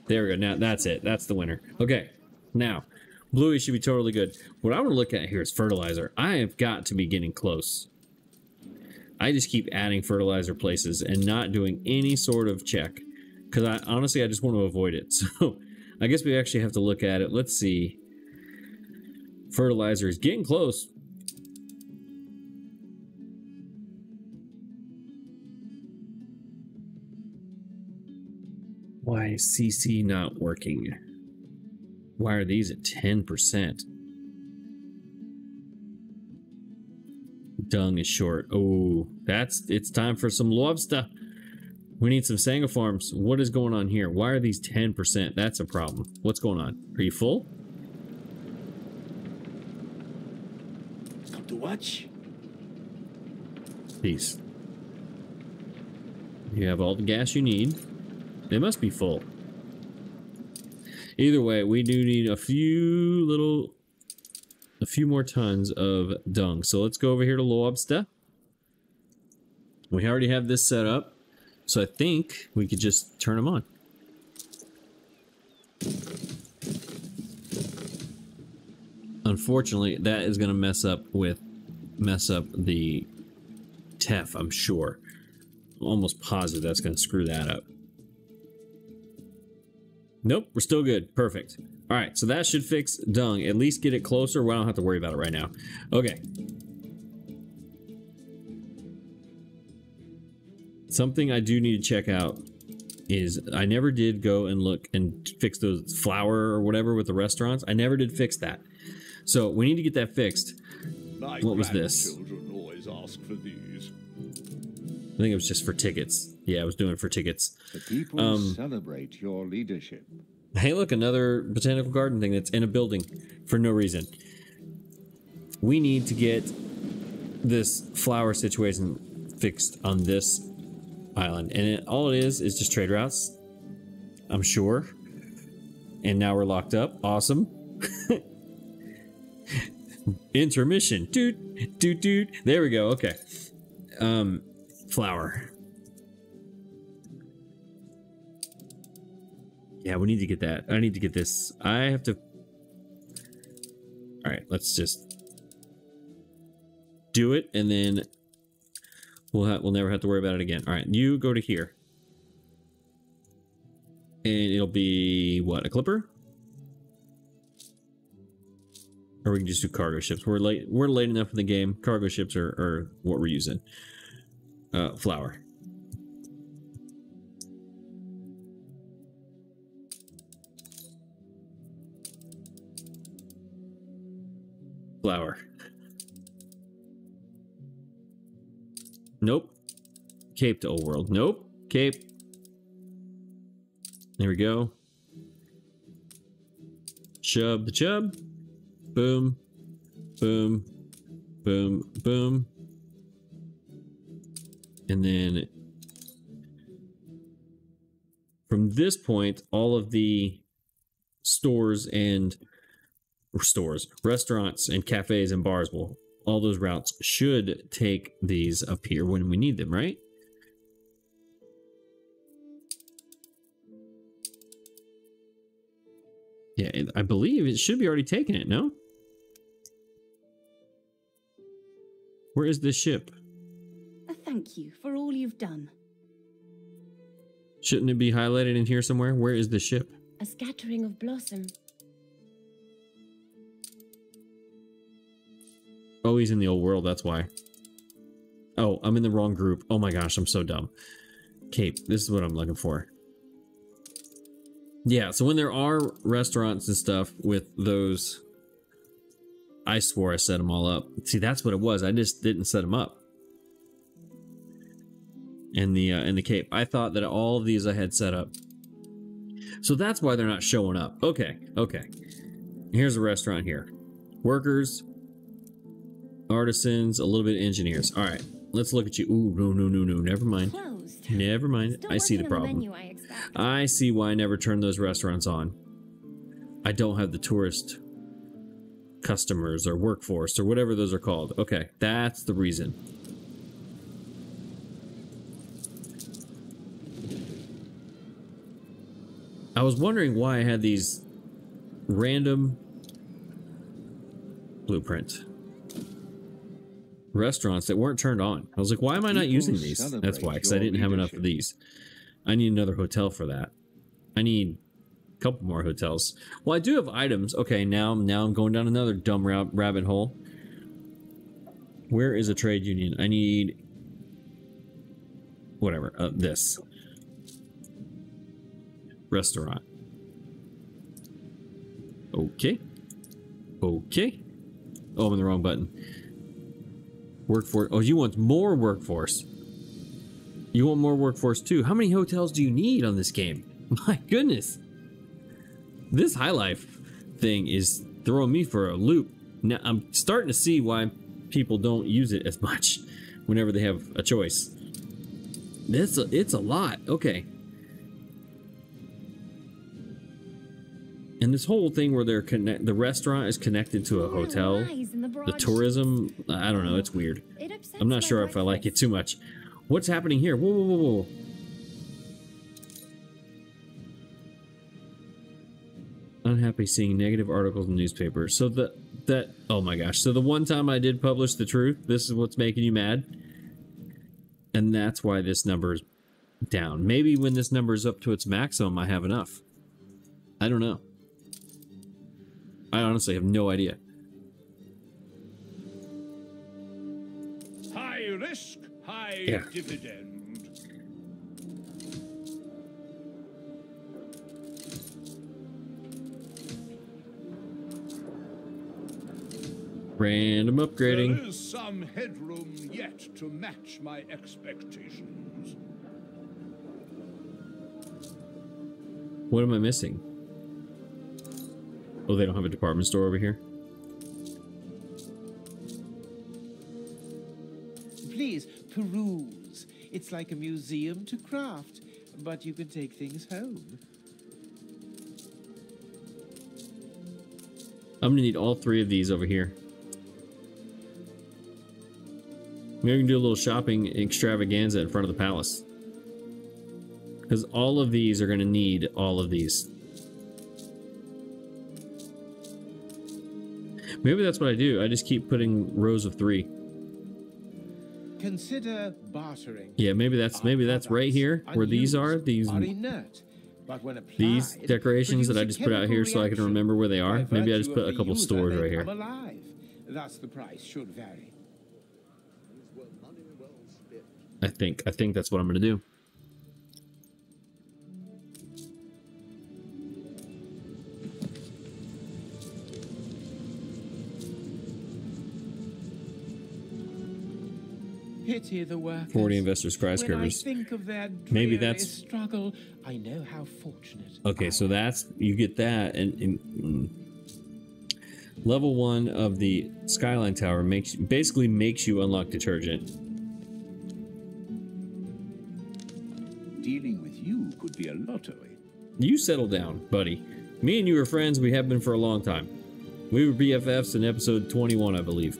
There we go. Now that's it. That's the winner. Okay. Now, Bluey should be totally good. What I want to look at here is fertilizer. I have got to be getting close. I just keep adding fertilizer places and not doing any sort of check. Because honestly, I just want to avoid it. So I guess we actually have to look at it. Let's see. Fertilizer is getting close. Why is CC not working? Why are these at 10%? Dung is short. Oh, it's time for some Lobsta. We need some Sangiforms. What is going on here? Why are these 10%? That's a problem. What's going on? Are you full? Come to watch. Peace. You have all the gas you need. They must be full. Either way, we do need a few more tons of dung. So let's go over here to Lobsta. We already have this set up. So I think we could just turn them on. Unfortunately, that is going to mess up the TEF, I'm sure. I'm almost positive that's going to screw that up. Nope, we're still good. Perfect. All right, so that should fix dung. At least get it closer. Well, I don't have to worry about it right now. Okay. Something I do need to check out is I never did go and look and fix those flour or whatever with the restaurants. I never did fix that. So we need to get that fixed. What was this? Always ask for these. I think it was just for tickets. Yeah, I was doing it for tickets. The people celebrate your leadership. Hey, look, another botanical garden thing that's in a building for no reason. We need to get this flour situation fixed on this island, and all it is just trade routes, I'm sure. And now we're locked up. Awesome. Intermission. Dude. There we go. Okay. Flour. Yeah, we need to get that. I need to get this. I have to... Alright, let's just do it, and then we'll never have to worry about it again. Alright, you go to here. And it'll be, what, a clipper? Or we can just do cargo ships. We're late enough in the game. Cargo ships are what we're using. Flour. Flour. Nope. Cape to old world. Nope. Cape. There we go. Chub the chub. Boom. Boom. Boom. Boom. And then from this point, all of the stores, restaurants and cafes and bars will, all those routes should take these up here when we need them, right? Yeah, I believe it should be already taking it, no? Where is this ship? Thank you for all you've done. Shouldn't it be highlighted in here somewhere? Where is the ship? A scattering of blossom. Oh, he's in the old world, that's why. Oh, I'm in the wrong group. Oh my gosh, I'm so dumb. Cape, this is what I'm looking for. Yeah, so when there are restaurants and stuff with those... I swore I set them all up. See, that's what it was. I just didn't set them up. In the Cape. I thought that all of these I had set up. So that's why they're not showing up. Okay, okay. Here's a restaurant here. Workers, artisans, a little bit of engineers. All right, let's look at you. Ooh, no, no, no, no. Never mind. Closed. Never mind. Still I see the problem. The menu, I see why I never turned those restaurants on. I don't have the tourist customers or workforce or whatever those are called. Okay, that's the reason. I was wondering why I had these random blueprint restaurants that weren't turned on. I was like, why am I not using these? That's why, because I didn't have enough of these. I need another hotel for that. I need a couple more hotels. Well, I do have items. Okay, now I'm going down another dumb rabbit hole. Where is a trade union? I need... whatever, this. Restaurant. Okay. Okay. Oh, I'm in the wrong button. Workforce. Oh, you want more workforce. You want more workforce too. How many hotels do you need on this game? My goodness. This High Life thing is throwing me for a loop. Now I'm starting to see why people don't use it as much whenever they have a choice. It's a lot. Okay. And this whole thing where they're the restaurant is connected to a hotel, the tourism, I don't know, it's weird. I'm not sure if I like it too much. What's happening here? Whoa, whoa, whoa, whoa. Unhappy seeing negative articles in the newspaper. So that, oh my gosh. So the one time I did publish the truth, this is what's making you mad. And that's why this number is down. Maybe when this number is up to its maximum, I have enough. I don't know. I honestly have no idea. High risk, high dividend. Random upgrading. There is some headroom yet to match my expectations. What am I missing? Oh, they don't have a department store over here. Please peruse. It's like a museum to craft, but you can take things home. I'm gonna need all three of these over here. Maybe we can do a little shopping extravaganza in front of the palace. Because all of these are gonna need all of these. Maybe that's what I do. I just keep putting rows of three. Consider bartering. Yeah, maybe that's right here where these are. These are inert, but when applied, these decorations that I just put out here so I can remember where they are. Maybe I just put a couple stored right here. Thus the price should vary. I think that's what I'm gonna do. Pity the workers. 40 investor skyscrapers. Maybe that's struggle. I know how fortunate. Okay, so that's you get that and level 1 of the Skyline Tower basically makes you unlock detergent. Dealing with you could be a lottery. You settle down, buddy. Me and you are friends. We have been for a long time. We were BFFs in episode 21, I believe.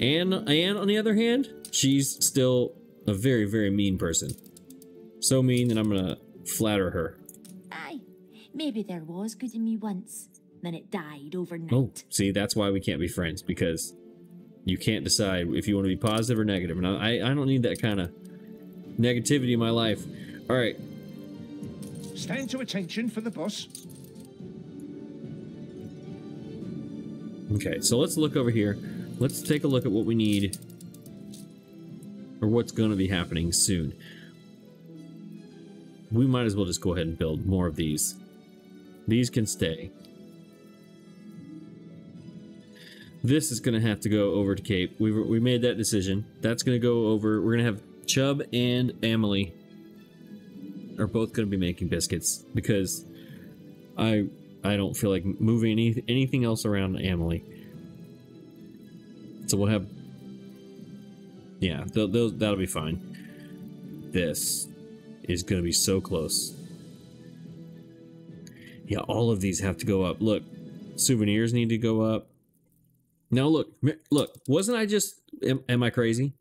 Anne, on the other hand, she's still a very, very mean person. So mean that I'm gonna flatter her. Aye, maybe there was good in me once, then it died overnight. Oh, see, that's why we can't be friends, because you can't decide if you want to be positive or negative. And I don't need that kind of negativity in my life. All right. Stand to attention for the boss. Okay, so let's look over here. Let's take a look at what we need, or what's going to be happening soon. We might as well just go ahead and build more of these. These can stay. This is going to have to go over to Cape. We made that decision. That's going to go over. We're going to have Chubb and Emily are both going to be making biscuits, because I don't feel like moving anything else around Emily. So we'll have, yeah, that'll be fine. This is going to be so close. Yeah, all of these have to go up. Look, souvenirs need to go up. Now look, wasn't I just, am I crazy?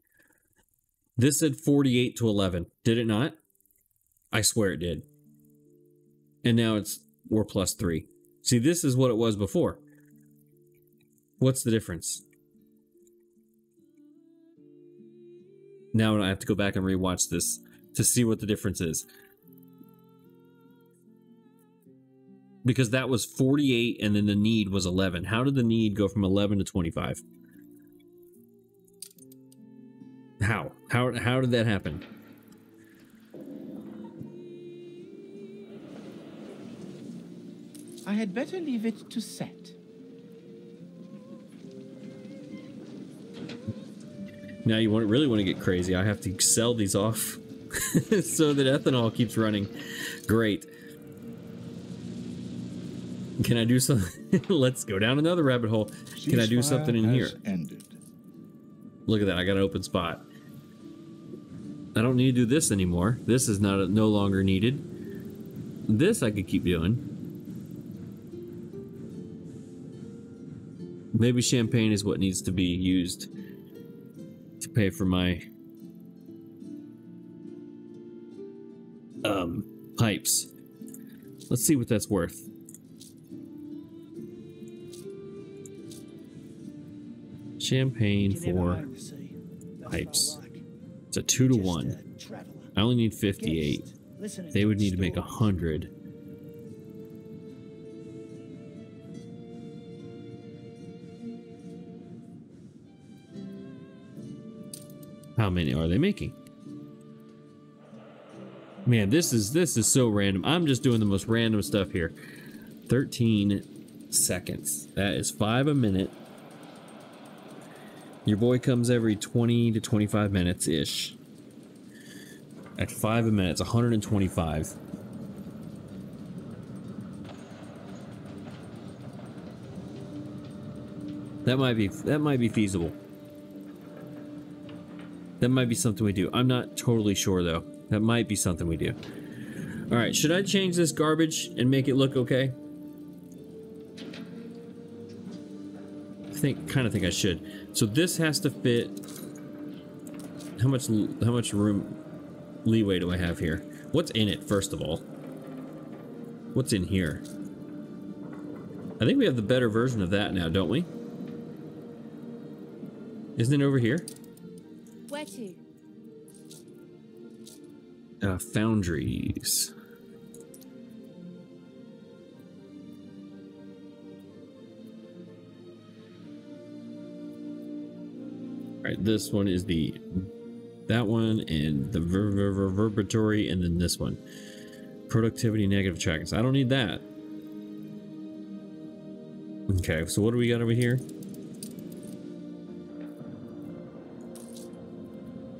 This said 48 to 11, did it not? I swear it did. And now it's, we're plus 3. See, this is what it was before. What's the difference? Now I have to go back and rewatch this to see what the difference is. Because that was 48 and then the need was 11. How did the need go from 11 to 25? How did that happen? I had better leave it to set. Now you really want to get crazy. I have to sell these off so that ethanol keeps running. Great. Can I do something? Let's go down another rabbit hole. Can I do something in here? Ended. Look at that. I got an open spot. I don't need to do this anymore. This is no longer needed. This I could keep doing. Maybe champagne is what needs to be used to pay for my pipes. Let's see what that's worth. Champagne for pipes. It's a 2 to 1. I only need 58. They would need to make 100. How many are they making? Man, this is so random. I'm just doing the most random stuff here. 13 seconds. That is 5 a minute. Your boy comes every 20 to 25 minutes ish. At 5 a minute, it's 125. That might be feasible. That might be something we do. I'm not totally sure, though. That might be something we do. All right, should I change this garbage and make it look okay? I kind of think I should. So this has to fit. How much room leeway do I have here? What's in it, first of all? What's in here? I think we have the better version of that now, don't we? Isn't it over here? Where to? Foundries. All right, this one is the, that one, and the reverberatory, and then this one. Productivity negative attractants. I don't need that. Okay, so what do we got over here?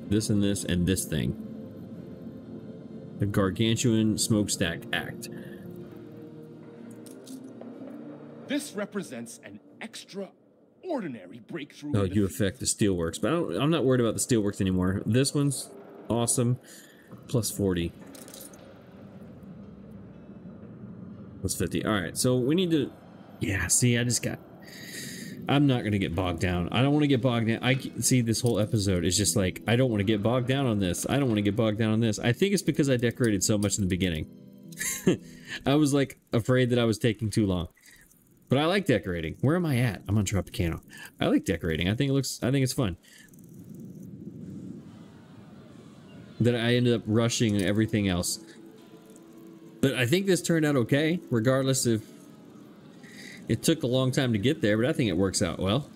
This and this and this thing. The gargantuan smokestack act. This represents an extra ordinary breakthrough. Oh, you affect the steelworks, but I'm not worried about the steelworks anymore. This one's awesome. Plus 40. Plus 50. All right, so we need to. Yeah, see, I'm not gonna get bogged down. I don't want to get bogged down. I see this whole episode is just like, I don't want to get bogged down on this. I don't want to get bogged down on this. I think it's because I decorated so much in the beginning. I was like afraid that I was taking too long. But I like decorating. Where am I at? I'm on Tropicana. I like decorating. I think it looks, I think it's fun. That I ended up rushing everything else. But I think this turned out okay, regardless if it took a long time to get there, but I think it works out well.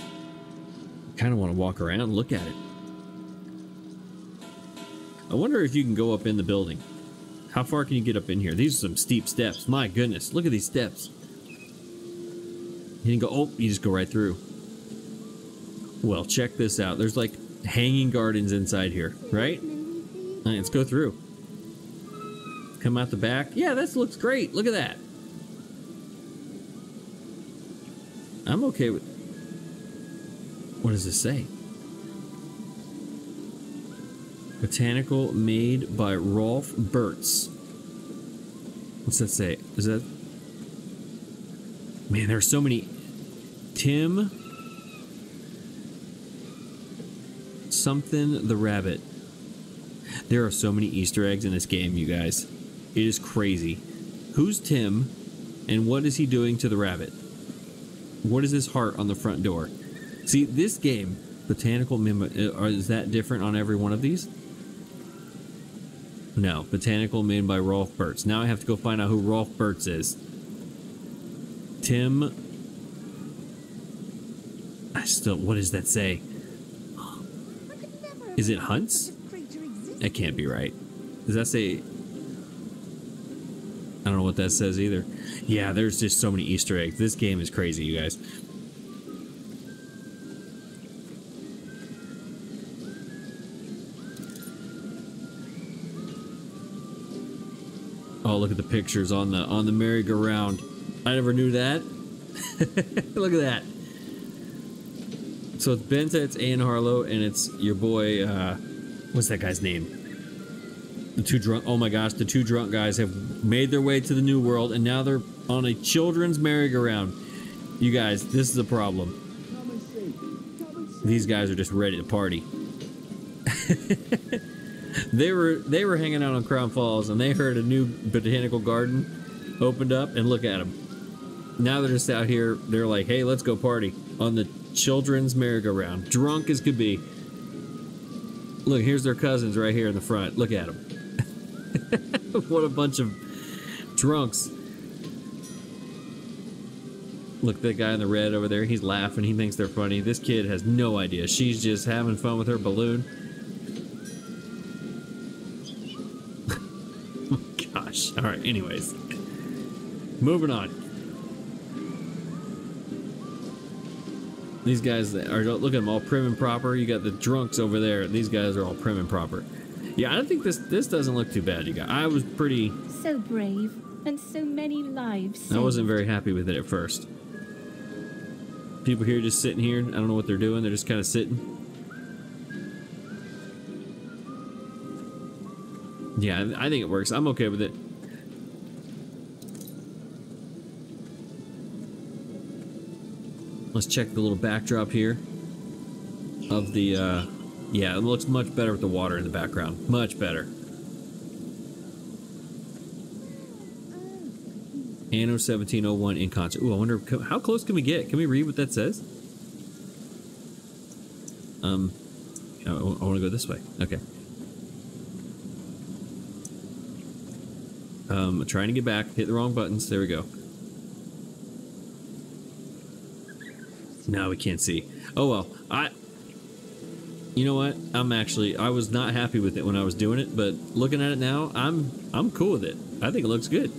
I kind of want to walk around and look at it. I wonder if you can go up in the building. How far can you get up in here? These are some steep steps. My goodness, look at these steps. You can go, oh, you just go right through. Well, check this out. There's like hanging gardens inside here, right? All right, let's go through. Come out the back. Yeah, this looks great. Look at that. I'm okay with... What does this say? Botanical made by Rolf Burtz. What's that say? Is that... Man, there are so many... Tim... Something the rabbit. There are so many Easter eggs in this game, you guys. It is crazy. Who's Tim, and what is he doing to the rabbit? What is his heart on the front door? See, this game, botanical memo, is that different on every one of these? No, botanical made by Rolf Burtz. Now I have to go find out who Rolf Burtz is. Tim. I still, what does that say? Is it Hunts? That can't be right. Does that say? I don't know what that says either. Yeah, there's just so many Easter eggs. This game is crazy, you guys. Oh, look at the pictures on the merry-go-round. I never knew that. Look at that. So it's Benta, it's Anne Harlow, and it's your boy. What's that guy's name? The two drunk... Oh my gosh, the two drunk guys have made their way to the new world, and now they're on a children's merry-go-round. You guys, this is a problem. These guys are just ready to party. They were hanging out on Crown Falls, and they heard a new botanical garden opened up, and look at them. Now they're just out here. They're like, hey, let's go party on the children's merry-go-round. Drunk as could be. Look, here's their cousins right here in the front. Look at them. What a bunch of drunks. Look, that guy in the red over there, he's laughing. He thinks they're funny. This kid has no idea. She's just having fun with her balloon. Oh, gosh. All right, anyways. Moving on. These guys are, look at them, all prim and proper. You got the drunks over there. These guys are all prim and proper. Yeah, I don't think this doesn't look too bad, you guys. I was pretty... So brave, and so many lives saved. I wasn't very happy with it at first. People here just sitting here. I don't know what they're doing. They're just kind of sitting. Yeah, I think it works. I'm okay with it. Let's check the little backdrop here of the, yeah, it looks much better with the water in the background. Much better. Anno 1701 in concert. Ooh, I wonder how close can we get? Can we read what that says? I want to go this way. Okay. Trying to get back. Hit the wrong buttons. There we go. Now we can't see. Oh well. You know what? I was not happy with it when I was doing it, but looking at it now, I'm cool with it. I think it looks good.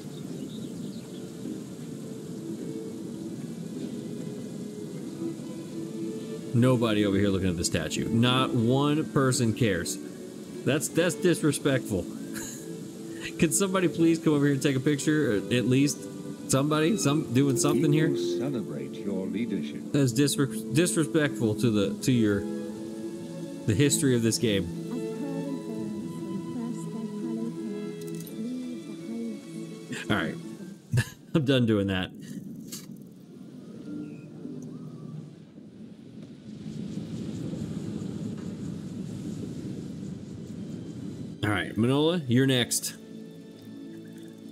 Nobody over here looking at the statue. Not one person cares. That's disrespectful. Could somebody please come over here and take a picture? At least somebody, doing something here. Celebrate your leadership. That's disrespectful to the history of this game. All right, I'm done doing that. All right, Manola, you're next.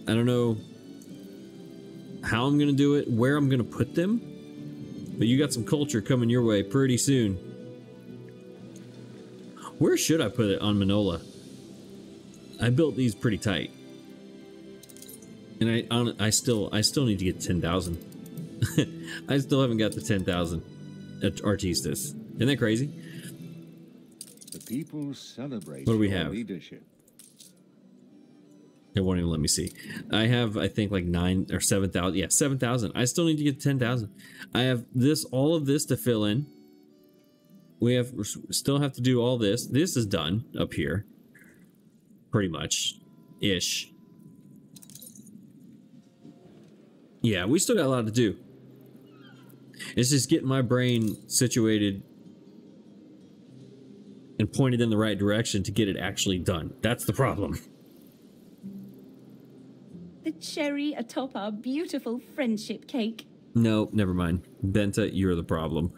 I don't know how I'm gonna do it, where I'm gonna put them, but you got some culture coming your way pretty soon. Where should I put it on Manola? I built these pretty tight, and I still need to get 10,000. I still haven't got the 10,000 artistas. Isn't that crazy? The people celebrate. What do we have? Leadership. It won't even let me see. I have, I think, like 9 or 7,000. Yeah, 7,000. I still need to get 10,000. I have this, all of this to fill in. We still have to do all this. This is done up here, pretty much, ish. Yeah, we still got a lot to do. It's just getting my brain situated and pointed in the right direction to get it actually done. That's the problem. The cherry atop our beautiful friendship cake. No, never mind. Benta, you're the problem.